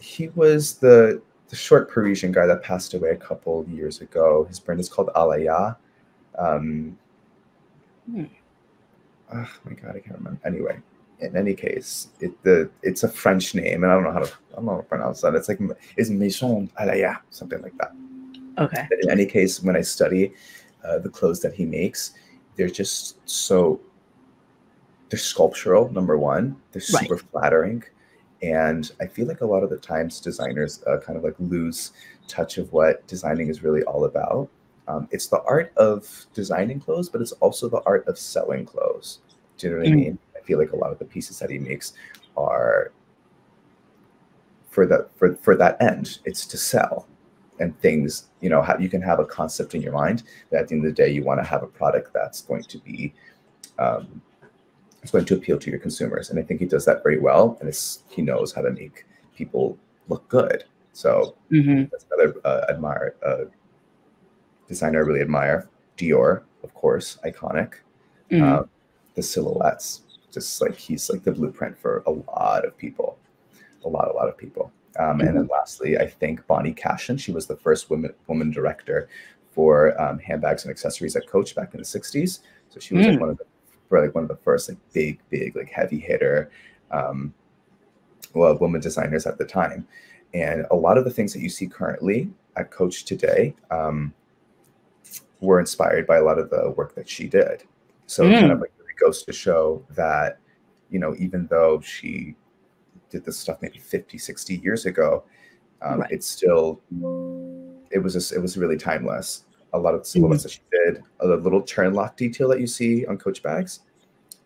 he was the, the short Parisian guy that passed away a couple of years ago. His brand is called Alaya. Um, hmm. Oh my God, I can't remember. Anyway, in any case, it the it's a French name, and I don't know how to I don't know how to pronounce that. It's like it's Maison Alaya, something like that. Okay. But in any case, when I study uh, the clothes that he makes, they're just so they're sculptural. Number one, they're super right. flattering, and I feel like a lot of the times designers uh, kind of like lose touch of what designing is really all about. Um, it's the art of designing clothes, but it's also the art of selling clothes. Do you know what mm. I mean? I feel like a lot of the pieces that he makes are for that for for that end. It's to sell. And things, you know, how you can have a concept in your mind, but at the end of the day, you want to have a product that's going to be, um, it's going to appeal to your consumers. And I think he does that very well. And it's, he knows how to make people look good. So mm-hmm. that's another uh, admire uh, designer I really admire. Dior, of course, iconic. Mm-hmm. um, the silhouettes, just like he's like the blueprint for a lot of people, a lot, a lot of people. Um, and then lastly, I think Bonnie Cashin, she was the first woman woman director for um, handbags and accessories at Coach back in the sixties. So she was mm. like one of the like one of the first like big, big, like heavy hitter um, well, woman designers at the time. And a lot of the things that you see currently at Coach today um, were inspired by a lot of the work that she did. So mm. it kind of like really goes to show that, you know, even though she did this stuff maybe fifty, sixty years ago, um, right. it's still, it was just, it was really timeless. A lot of the silhouettes mm-hmm. that she did, a little turn lock detail that you see on Coach bags.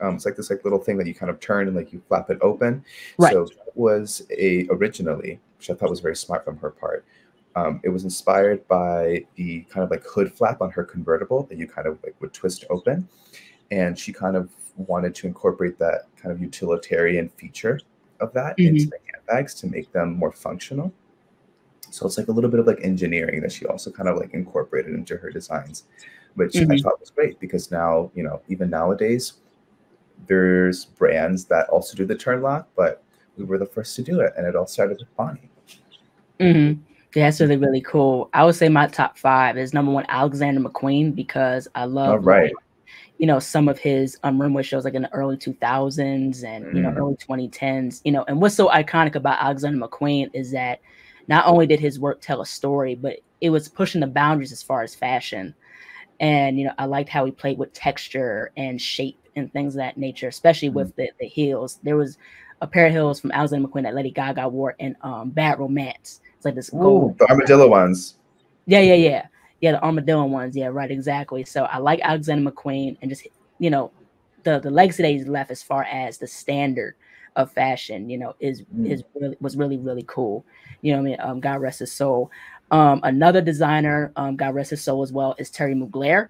Um, it's like this like little thing that you kind of turn and like you flap it open. Right. So it was a, originally, which I thought was very smart from her part, um, it was inspired by the kind of like hood flap on her convertible that you kind of like would twist open. And she kind of wanted to incorporate that kind of utilitarian feature of that mm-hmm. into the handbags to make them more functional. So it's like a little bit of like engineering that she also kind of like incorporated into her designs, which mm-hmm. I thought was great because now, you know, even nowadays there's brands that also do the turn lock, but we were the first to do it. And it all started with Bonnie. Mm-hmm. Yeah, that's really, really cool. I would say my top five is number one, Alexander McQueen, because I love all right. like, you know, some of his um, runway shows like in the early two thousands and, you know, mm. early twenty tens, you know, and what's so iconic about Alexander McQueen is that not only did his work tell a story, but it was pushing the boundaries as far as fashion. And, you know, I liked how he played with texture and shape and things of that nature, especially mm. with the, the heels. There was a pair of heels from Alexander McQueen that Lady Gaga wore in um, Bad Romance. It's like this gold. Ooh, the armadillo ones. Yeah, yeah, yeah. Yeah, the armadillo ones. Yeah, right, exactly. So I like Alexander McQueen and just, you know, the, the legacy that he's left as far as the standard of fashion, you know, is mm. is really, was really, really cool. You know what I mean? Um, God rest his soul. Um, another designer, um, God rest his soul as well, is Terry Mugler,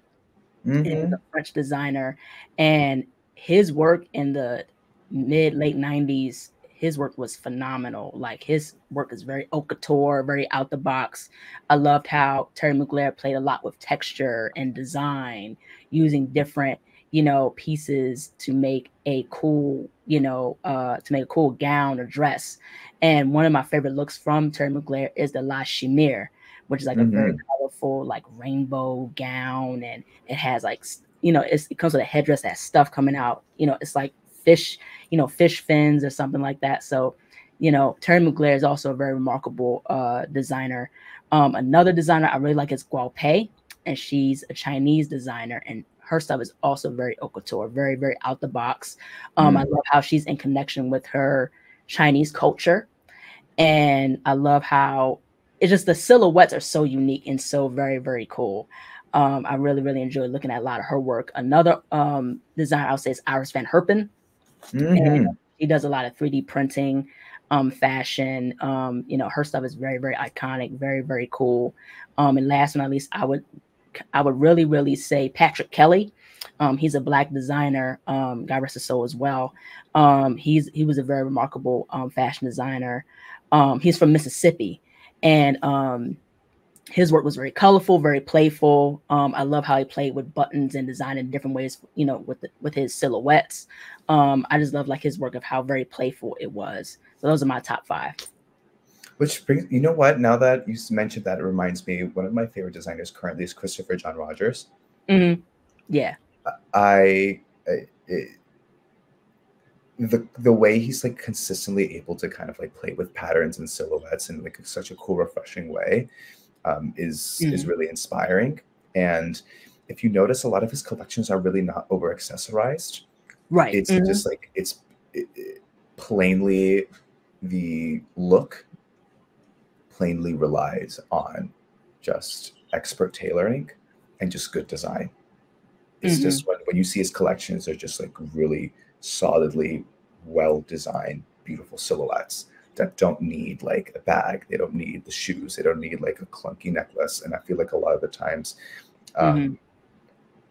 mm-hmm. is a French designer. And his work in the mid, late nineties, his work was phenomenal. Like his work is very haute couture, very out the box. I loved how Terry Mugler played a lot with texture and design, using different, you know, pieces to make a cool, you know, uh, to make a cool gown or dress. And one of my favorite looks from Terry Mugler is the La Chimère, which is like mm-hmm. a very colorful, like rainbow gown. And it has like, you know, it's, it comes with a headdress that has stuff coming out. You know, it's like fish, you know, fish fins or something like that. So, you know, Terry Mugler is also a very remarkable uh, designer. Um, another designer I really like is Guo Pei, and she's a Chinese designer, and her stuff is also very haute couture, very, very out the box. Um, mm. I love how she's in connection with her Chinese culture And I love how it's just the silhouettes are so unique and so very, very cool. Um, I really, really enjoy looking at a lot of her work. Another um, designer I'll say is Iris Van Herpen. Mm-hmm. And she does a lot of three D printing, um, fashion. Um, you know, her stuff is very, very iconic, very, very cool. Um, and last but not least, I would, I would really, really say Patrick Kelly. Um, he's a black designer, um, God rest his soul as well. Um, he's he was a very remarkable um, fashion designer. Um, he's from Mississippi, and um, his work was very colorful, very playful. Um, I love how he played with buttons and designed in different ways, you know, with the, with his silhouettes. Um, I just love like his work of how very playful it was. So those are my top five. Which brings, you know what? Now that you mentioned that, it reminds me one of my favorite designers currently is Christopher John Rogers. Mm-hmm. Yeah. I, I it, the the way he's like consistently able to kind of like play with patterns and silhouettes in like such a cool, refreshing way. Um, is mm. is really inspiring, and if you notice, a lot of his collections are really not over accessorized. Right, it's mm-hmm. just like it's it, it, plainly the look plainly relies on just expert tailoring and just good design. It's mm-hmm. just when, when you see his collections, they're just like really solidly well designed, beautiful silhouettes that don't need like a bag, they don't need the shoes, they don't need like a clunky necklace. And I feel like a lot of the times um, mm-hmm.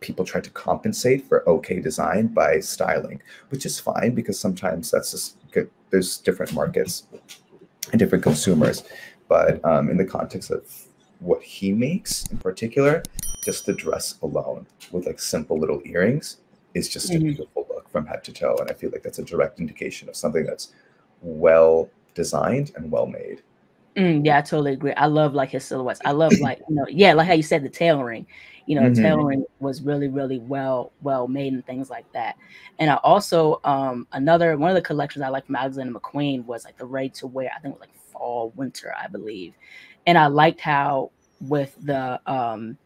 people try to compensate for okay design by styling, which is fine because sometimes that's just good. There's different markets and different consumers. But um, in the context of what he makes in particular, just the dress alone with like simple little earrings is just mm-hmm. a beautiful look from head to toe. And I feel like that's a direct indication of something that's well designed and well made. Mm, yeah, I totally agree. I love like his silhouettes. I love like, you know, yeah, like how you said the tailoring, you know, mm-hmm. the tailoring was really, really well, well made and things like that. And I also, um, another, one of the collections I like from Alexander McQueen was like the ready to wear, I think it was like fall, winter, I believe. And I liked how with the, um,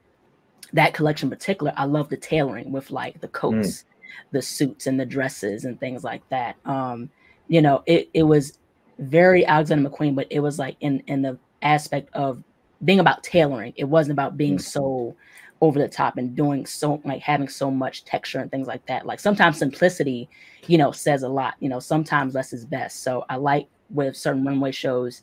that collection in particular, I love the tailoring with like the coats, mm. the suits and the dresses and things like that. Um, you know, it, it was very Alexander McQueen, but it was like in in the aspect of being about tailoring. It wasn't about being so over the top and doing so like having so much texture and things like that. Like sometimes simplicity, you know, says a lot. You know, sometimes less is best. So I like with certain runway shows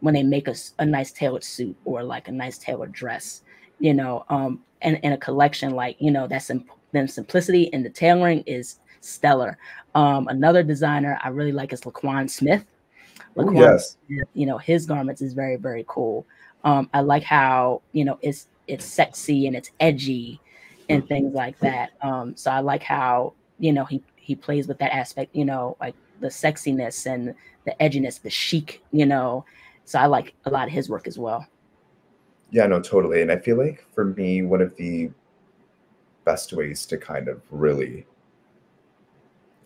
when they make a, a nice tailored suit or like a nice tailored dress, you know, um, and in a collection like, you know, that's sim then simplicity and the tailoring is stellar. Um, another designer I really like is Laquan Smith. Ooh, yes. You know, his garments is very, very cool. Um, I like how, you know, it's it's sexy and it's edgy and things like that. Um, so I like how, you know, he, he plays with that aspect, you know, like the sexiness and the edginess, the chic, you know. So I like a lot of his work as well. Yeah, no, totally. And I feel like for me, one of the best ways to kind of really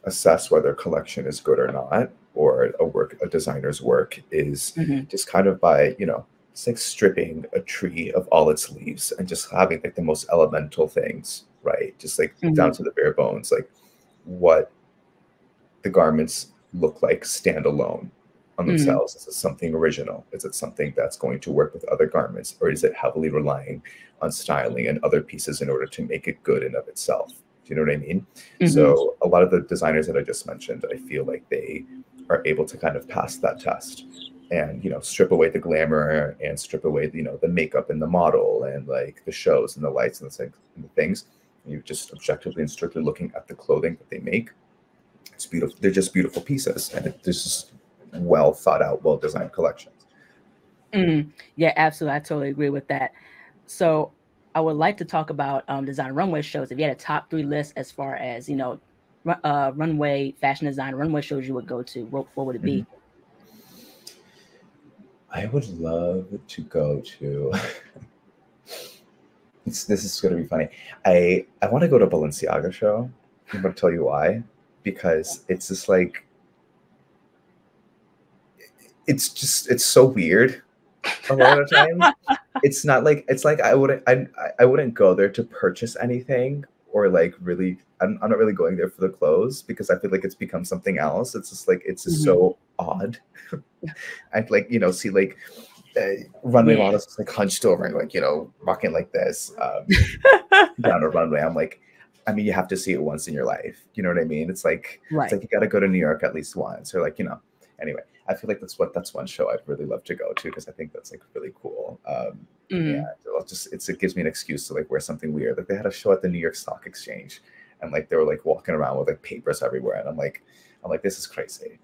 assess whether a collection is good or not, or a work, a designer's work, is mm-hmm. just kind of by, you know, it's like stripping a tree of all its leaves and just having like the most elemental things, right? Just like mm-hmm. down to the bare bones, like what the garments look like stand alone on themselves. Mm-hmm. Is it something original? Is it something that's going to work with other garments? Or is it heavily relying on styling and other pieces in order to make it good in of itself? Do you know what I mean? Mm-hmm. So a lot of the designers that I just mentioned, I feel like they are able to kind of pass that test and, you know, strip away the glamour and strip away, you know, the makeup and the model and like the shows and the lights and the things. And you're just objectively and strictly looking at the clothing that they make. It's beautiful. They're just beautiful pieces. And there's just well thought out, well designed collections. Mm, yeah, absolutely. I totally agree with that. So I would like to talk about um, design runway shows. If you had a top three list as far as, you know, Uh, runway fashion design runway shows you would go to, what, what would it be? I would love to go to it's, this is going to be funny. I I want to go to Balenciaga show. I'm going to tell you why, because it's just like it's just it's so weird a lot of times. It's not like it's like I wouldn't I I wouldn't go there to purchase anything. Or like really, I'm, I'm not really going there for the clothes because I feel like it's become something else. It's just like, it's just mm-hmm. so odd. I'd like, you know, see like uh, runway yeah. models like hunched over and like, you know, rocking like this um, down a runway. I'm like, I mean, you have to see it once in your life. You know what I mean? It's like, right. it's like you got to go to New York at least once, or like, you know, anyway, I feel like that's what, that's one show I'd really love to go to, because I think that's like really cool. Um, mm. Yeah, I'll just, it's, it gives me an excuse to like wear something weird. Like they had a show at the New York Stock Exchange, and like they were like walking around with like papers everywhere, and I'm like, I'm like, this is crazy.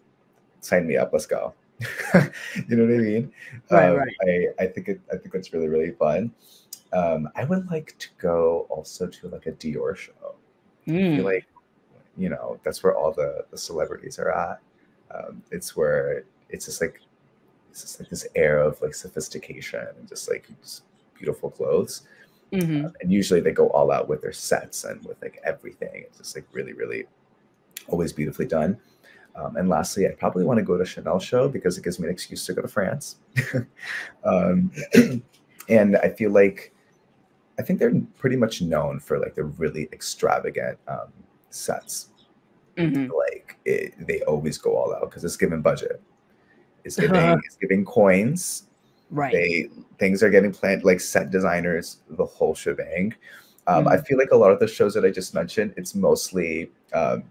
Sign me up, let's go. You know what I mean? Right, um, right. I, I think it, I think it's really, really fun. Um, I would like to go also to like a Dior show. Mm. I feel like, you know, that's where all the, the celebrities are at. Um, it's where it's just like, it's just like this air of like sophistication and just like just beautiful clothes. Mm-hmm. um, and usually they go all out with their sets and with like everything. It's just like really, really always beautifully done. Um, and lastly, I probably want to go to Chanel show, because it gives me an excuse to go to France. um, and I feel like, I think they're pretty much known for like the really extravagant um, sets. Mm-hmm. Like it, they always go all out because it's given budget. It's giving, uh-huh. it's giving coins. Right. They, things are getting planned, like set designers, the whole shebang. Um, mm-hmm. I feel like a lot of the shows that I just mentioned, it's mostly um,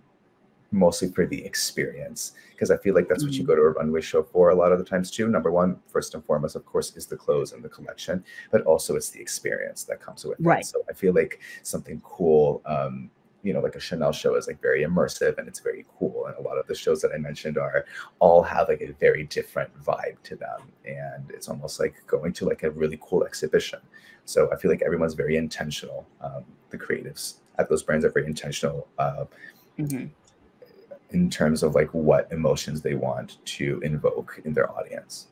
mostly for the experience, because I feel like that's mm-hmm. what you go to a runway show for a lot of the times too. Number one, first and foremost, of course, is the clothes and the collection, but also it's the experience that comes with right. it. So I feel like something cool, um, you know, like a Chanel show is like very immersive and it's very cool. And a lot of the shows that I mentioned are all have like a very different vibe to them. And it's almost like going to like a really cool exhibition. So I feel like everyone's very intentional. Um, the creatives at those brands are very intentional uh, mm-hmm. in terms of like what emotions they want to invoke in their audience.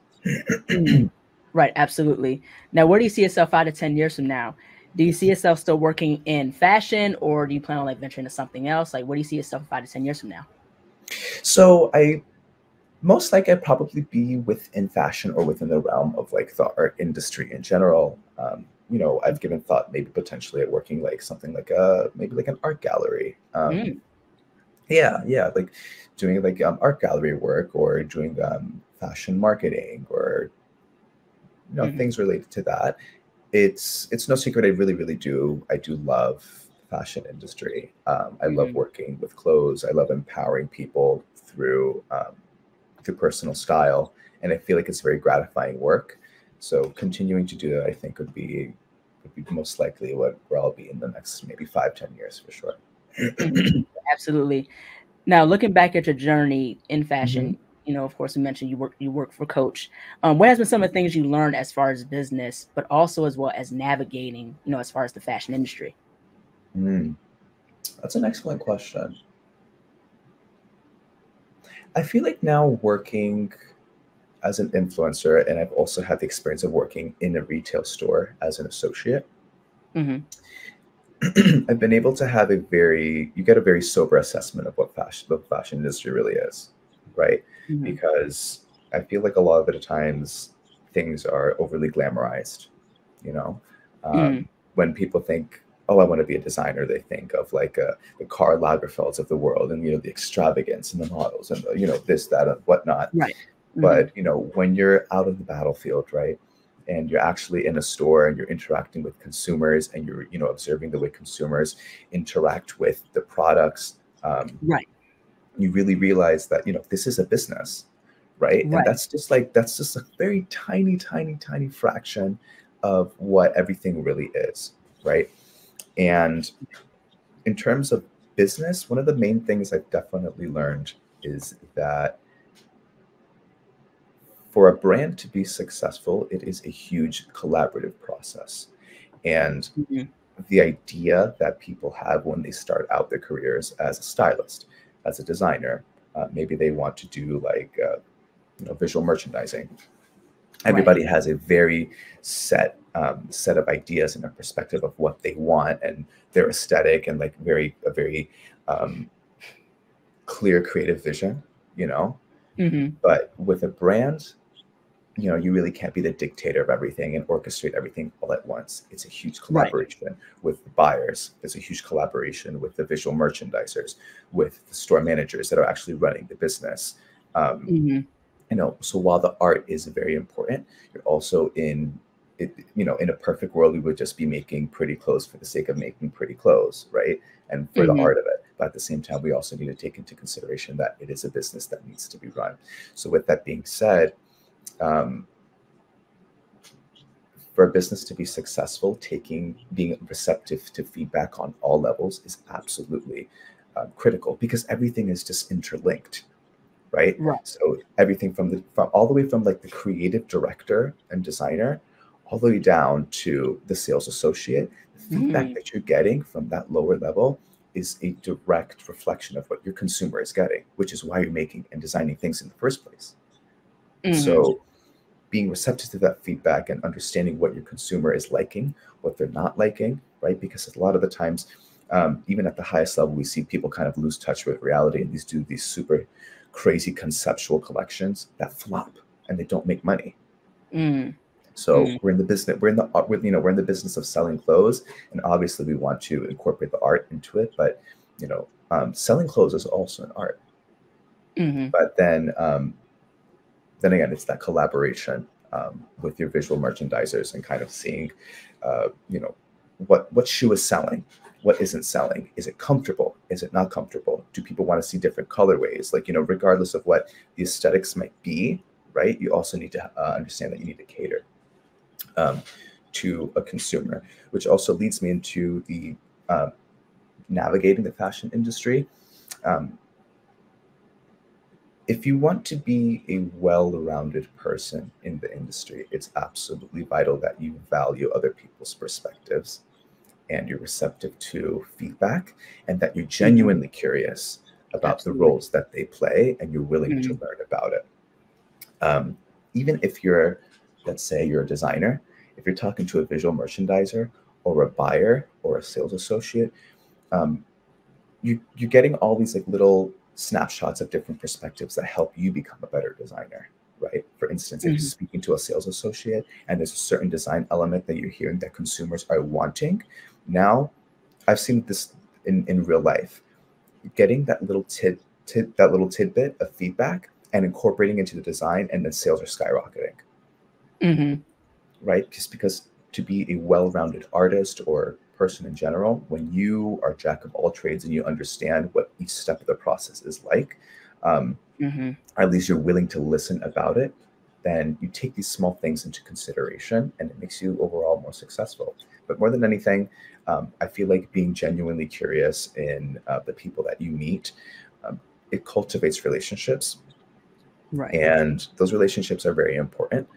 Right, absolutely. Now, where do you see yourself five to ten years from now? Do you see yourself still working in fashion, or do you plan on like venturing into something else? Like, where do you see yourself five to ten years from now? So I most likely I'd probably be within fashion or within the realm of like the art industry in general. Um, you know, I've given thought maybe potentially at working like something like a, maybe like an art gallery. Um, mm. Yeah, yeah. Like doing like um, art gallery work, or doing um, fashion marketing, or, you know, mm-hmm. things related to that. It's it's no secret I really, really do. I do love fashion industry. Um, I mm-hmm. love working with clothes. I love empowering people through um, through personal style. And I feel like it's very gratifying work. So continuing to do that, I think, would be would be most likely what, where I'll be in the next maybe five, ten years for sure. Absolutely. Now, looking back at your journey in fashion, mm-hmm. you know, of course, you mentioned you work you work for Coach. Um, what has been some of the things you learned as far as business, but also as well as navigating, you know, as far as the fashion industry? Mm. That's an excellent question. I feel like now working as an influencer, and I've also had the experience of working in a retail store as an associate. Mm-hmm. I've been able to have a very, you get a very sober assessment of what fashion, the fashion industry really is. Right. Mm-hmm. Because I feel like a lot of the times things are overly glamorized, you know, um, mm. when people think, oh, I want to be a designer, they think of like a, the Karl Lagerfelds of the world, and, you know, the extravagance and the models and, the, you know, this, that and whatnot. Right. Mm-hmm. But, you know, when you're out of the battlefield, right, and you're actually in a store and you're interacting with consumers, and you're, you know, observing the way consumers interact with the products. Um, right. You really realize that, you know, this is a business, right? right? And that's just like, that's just a very tiny, tiny, tiny fraction of what everything really is, right? And in terms of business, one of the main things I've definitely learned is that for a brand to be successful, it is a huge collaborative process. And mm-hmm. the idea that people have when they start out their careers as a stylist, as a designer, uh, maybe they want to do like uh, you know, visual merchandising. Everybody right. has a very set um, set of ideas and a perspective of what they want and their aesthetic, and like very a very um, clear creative vision, you know. Mm-hmm. But with a brand, you know, you really can't be the dictator of everything and orchestrate everything all at once. It's a huge collaboration right. with the buyers. It's a huge collaboration with the visual merchandisers, with the store managers that are actually running the business. Um, mm-hmm. You know, so while the art is very important, you're also in, it, you know, in a perfect world, we would just be making pretty clothes for the sake of making pretty clothes, right? And for mm-hmm. the art of it. But at the same time, we also need to take into consideration that it is a business that needs to be run. So with that being said, um, for a business to be successful, taking, being receptive to feedback on all levels is absolutely uh, critical, because everything is just interlinked, right? Right. So everything from the, from all the way from like the creative director and designer, all the way down to the sales associate, the feedback mm. that you're getting from that lower level is a direct reflection of what your consumer is getting, which is why you're making and designing things in the first place. Mm. So being receptive to that feedback and understanding what your consumer is liking, what they're not liking, right? Because a lot of the times, um, even at the highest level, we see people kind of lose touch with reality, and these do these super crazy conceptual collections that flop and they don't make money. Mm. So mm. we're in the business, we're in the art, you know, we're in the business of selling clothes, and obviously we want to incorporate the art into it, but, you know, um, selling clothes is also an art. Mm-hmm. But then, um, then again, it's that collaboration um, with your visual merchandisers and kind of seeing, uh, you know, what, what shoe is selling, what isn't selling, is it comfortable, is it not comfortable, do people want to see different colorways, like, you know, regardless of what the aesthetics might be, right, you also need to uh, understand that you need to cater um, to a consumer, which also leads me into the uh, navigating the fashion industry. Um, If you want to be a well-rounded person in the industry, it's absolutely vital that you value other people's perspectives and you're receptive to feedback, and that you're genuinely curious about absolutely. The roles that they play, and you're willing mm-hmm. to learn about it. Um, even if you're, let's say you're a designer, if you're talking to a visual merchandiser or a buyer or a sales associate, um, you, you're getting all these like little snapshots of different perspectives that help you become a better designer, right? For instance, mm-hmm. if you're speaking to a sales associate and there's a certain design element that you're hearing that consumers are wanting, now I've seen this in, in real life, getting that little tid, tid, that little tidbit of feedback and incorporating into the design, and then sales are skyrocketing, mm-hmm. right? Just because to be a well-rounded artist or person in general, when you are jack of all trades and you understand what each step of the process is like, um, mm-hmm. or at least you're willing to listen about it, then you take these small things into consideration and it makes you overall more successful. But more than anything, um, I feel like being genuinely curious in uh, the people that you meet, um, it cultivates relationships. Right. And those relationships are very important.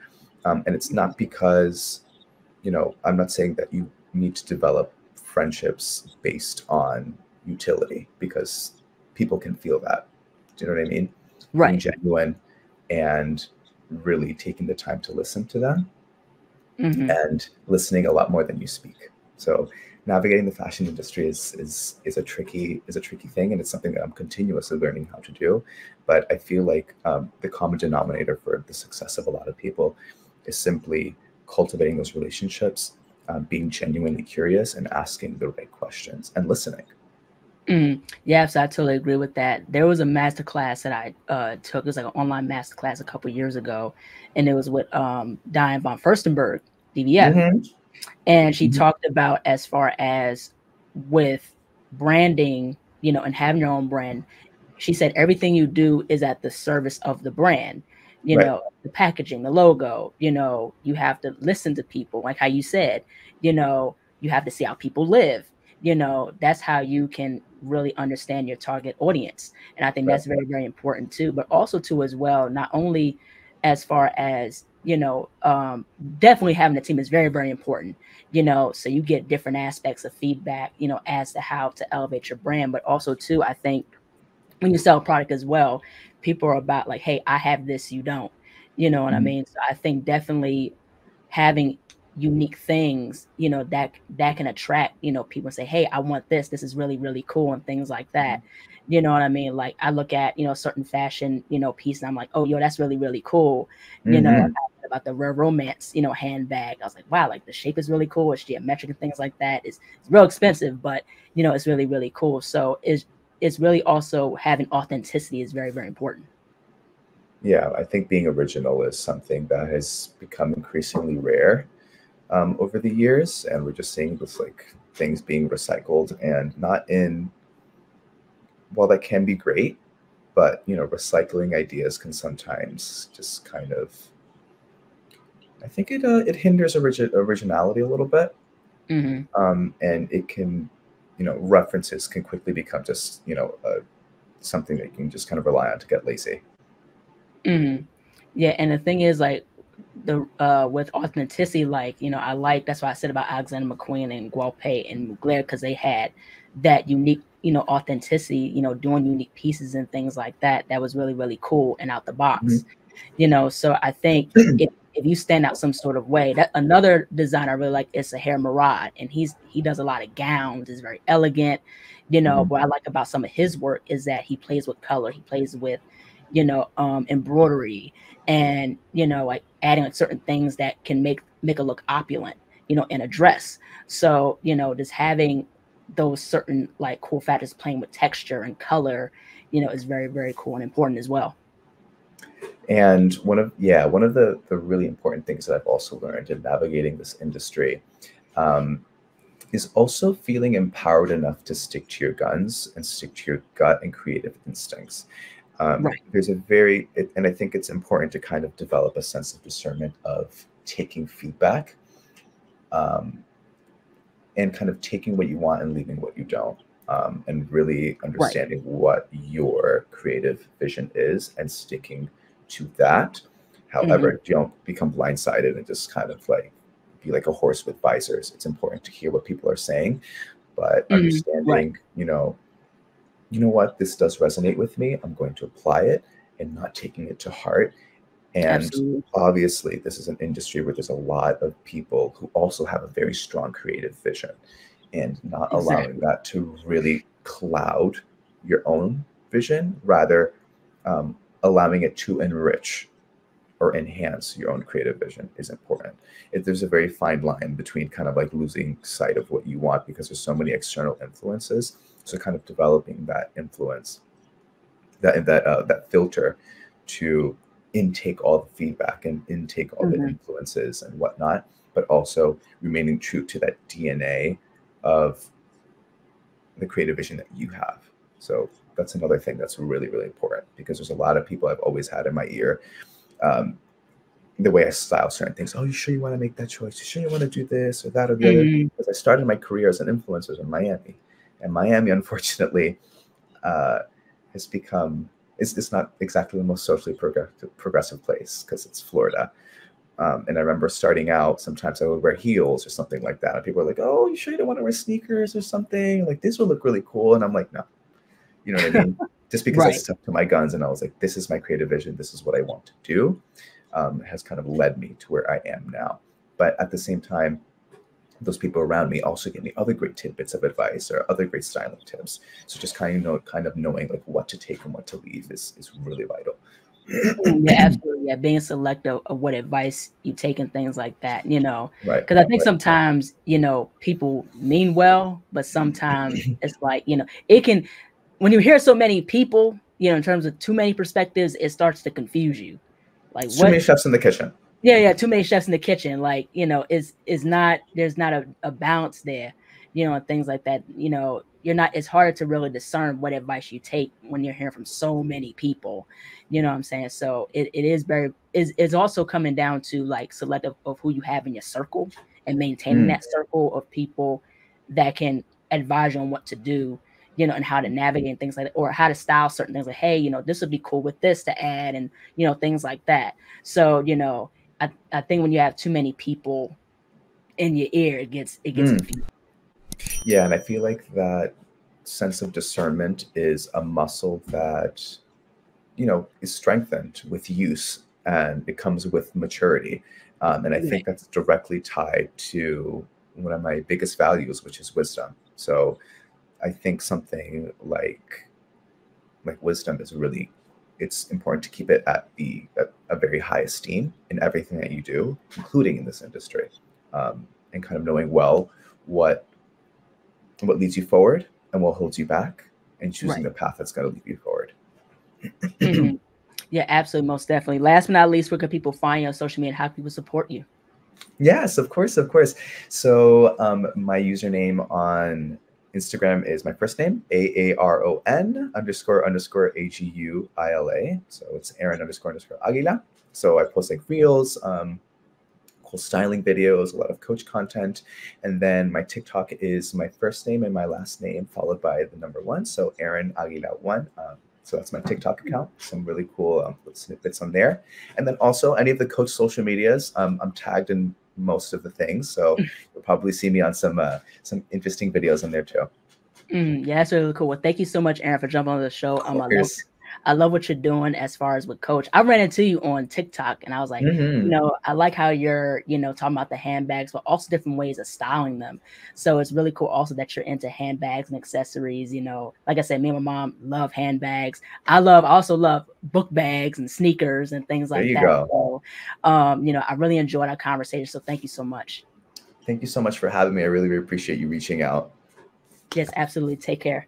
Um, and it's not because, you know, I'm not saying that you need to develop friendships based on utility, because people can feel that. Do you know what I mean? Right. Being genuine and really taking the time to listen to them, mm-hmm. and listening a lot more than you speak. So navigating the fashion industry is, is, is a tricky, is a tricky thing. And it's something that I'm continuously learning how to do. But I feel like um, the common denominator for the success of a lot of people is simply cultivating those relationships, Um, being genuinely curious and asking the right questions and listening. Mm, yes, I totally agree with that. There was a masterclass that I uh, took. It was like an online masterclass a couple years ago, and it was with um, Diane von Furstenberg, D V F. Mm-hmm. And she mm-hmm. talked about, as far as with branding, you know, and having your own brand, she said everything you do is at the service of the brand. You right. know, the packaging, the logo, you know, you have to listen to people, like how you said, you know, you have to see how people live, you know, that's how you can really understand your target audience. And I think right. that's very, very important too, but also too, as well, not only as far as, you know, um, definitely having a team is very, very important, you know, so you get different aspects of feedback, you know, as to how to elevate your brand, but also too, I think when you sell a product as well, people are about like, hey, I have this, you don't, you know what mm-hmm. I mean? So I think definitely having unique things, you know, that that can attract, you know, people and say, hey, I want this, this is really, really cool, and things like that. Mm-hmm. You know what I mean? Like I look at, you know, certain fashion, you know, piece, and I'm like, oh, yo, that's really, really cool. Mm-hmm. You know, like about the Rare Romance, you know, handbag. I was like, wow, like the shape is really cool. It's geometric and things like that. It's, it's real expensive, but, you know, it's really, really cool. So it's, it's really also having authenticity is very, very important. yeah, I think being original is something that has become increasingly rare um, over the years. And we're just seeing this like things being recycled and not in, well, that can be great, but, you know, recycling ideas can sometimes just kind of, I think it uh, it hinders origi originality a little bit. Mm-hmm. um, and it can, you know, references can quickly become just, you know, uh, something that you can just kind of rely on to get lazy. Mm-hmm. Yeah. And the thing is, like, the uh, with authenticity, like, you know, I like, that's why I said about Alexander McQueen and Guo Pei and Mugler, because they had that unique, you know, authenticity, you know, doing unique pieces and things like that. That was really, really cool and out the box. Mm-hmm. You know, so I think if, if you stand out some sort of way, that another designer I really like is Sahir Murad, and he's he does a lot of gowns, is very elegant. You know, mm-hmm. what I like about some of his work is that he plays with color, he plays with, you know, um, embroidery, and, you know, like adding certain things that can make make a look opulent, you know, in a dress. So, you know, just having those certain like cool factors, playing with texture and color, you know, is very, very cool and important as well. And one of, yeah, one of the, the really important things that I've also learned in navigating this industry um, is also feeling empowered enough to stick to your guns and stick to your gut and creative instincts. Um, right. There's a very, it, and I think it's important to kind of develop a sense of discernment of taking feedback um, and kind of taking what you want and leaving what you don't. Um, and really understanding right. what your creative vision is and sticking to that. However, mm-hmm. don't become blindsided and just kind of like be like a horse with visors. It's important to hear what people are saying, but mm-hmm. understanding, right. you know, you know what, this does resonate with me. I'm going to apply it and not taking it to heart. And Absolutely. Obviously this is an industry where there's a lot of people who also have a very strong creative vision, and not exactly. allowing that to really cloud your own vision, rather um, allowing it to enrich or enhance your own creative vision is important. If there's a very fine line between kind of like losing sight of what you want because there's so many external influences, so kind of developing that influence, that, that, uh, that filter to intake all the feedback and intake all mm-hmm. the influences and whatnot, but also remaining true to that D N A of the creative vision that you have. So that's another thing that's really, really important, because there's a lot of people I've always had in my ear, um, the way I style certain things. Oh, you sure you want to make that choice? You sure you want to do this or that or the mm-hmm. other? Because I started my career as an influencer in Miami, and Miami, unfortunately, uh, has become, it's, it's not exactly the most socially progressive, progressive place, because it's Florida. Um, and I remember starting out, sometimes I would wear heels or something like that. And people were like, oh, you sure you don't want to wear sneakers or something? Like, this will look really cool. And I'm like, no, you know what I mean? Just because right. I stuck to my guns and I was like, this is my creative vision. This is what I want to do, um, has kind of led me to where I am now. But at the same time, those people around me also gave me other great tidbits of advice or other great styling tips. So just kind of, know, kind of knowing like what to take and what to leave is, is really vital. Yeah, absolutely. Yeah, being selective of what advice you take and things like that, you know, because right, I think right, sometimes, right. you know, people mean well, but sometimes it's like, you know, it can, when you hear so many people, you know, in terms of too many perspectives, it starts to confuse you. Like what, too many chefs in the kitchen. Yeah, yeah, too many chefs in the kitchen. Like, you know, is is not, there's not a, a balance there, you know, and things like that. You know, you're not, it's harder to really discern what advice you take when you're hearing from so many people, you know what I'm saying? So it, it is very, is it's also coming down to like selective of who you have in your circle and maintaining mm. that circle of people that can advise you on what to do, you know, and how to navigate and things like that, or how to style certain things like, hey, you know, this would be cool with this to add and, you know, things like that. So, you know, I, I think when you have too many people in your ear, it gets, it gets mm. confusing. Yeah, and I feel like that sense of discernment is a muscle that, you know, is strengthened with use, and it comes with maturity. Um, and I think that's directly tied to one of my biggest values, which is wisdom. So I think something like like wisdom is really, it's important to keep it at the at a very high esteem in everything that you do, including in this industry, um, and kind of knowing well what what leads you forward and what holds you back, and choosing right. the path that's going to lead you forward. Mm-hmm. Yeah, absolutely. Most definitely. Last but not least, where can people find you on social media and how people support you? Yes, of course. Of course. So um, my username on Instagram is my first name, A A R O N underscore underscore A G U I L A. So it's Aaron underscore underscore Aguila. So I post like reels, um, cool styling videos, a lot of Coach content. And then my TikTok is my first name and my last name, followed by the number one. So Aaron Aguila one. Um, so that's my TikTok account. Some really cool um, snippets on there. And then also any of the Coach social medias, um, I'm tagged in most of the things, so you'll probably see me on some uh some interesting videos on there too. Mm, yeah, that's really cool. Well, thank you so much, Aaron, for jumping on the show. um, I, love, I love what you're doing as far as with Coach. I ran into you on TikTok and I was like, mm-hmm. you know, I like how you're, you know, talking about the handbags, but also different ways of styling them. So it's really cool also that you're into handbags and accessories. You know, like I said, me and my mom love handbags. I love, also love book bags and sneakers and things like that. There you go. So, um, you know, I really enjoyed our conversation. So thank you so much. Thank you so much for having me. I really, really appreciate you reaching out. Yes, absolutely. Take care.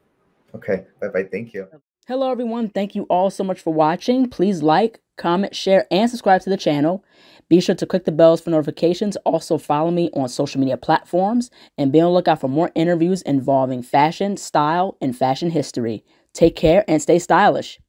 Okay. Bye-bye. Thank you. Hello, everyone. Thank you all so much for watching. Please like, comment, share, and subscribe to the channel. Be sure to click the bells for notifications. Also, follow me on social media platforms and be on the lookout for more interviews involving fashion, style, and fashion history. Take care and stay stylish.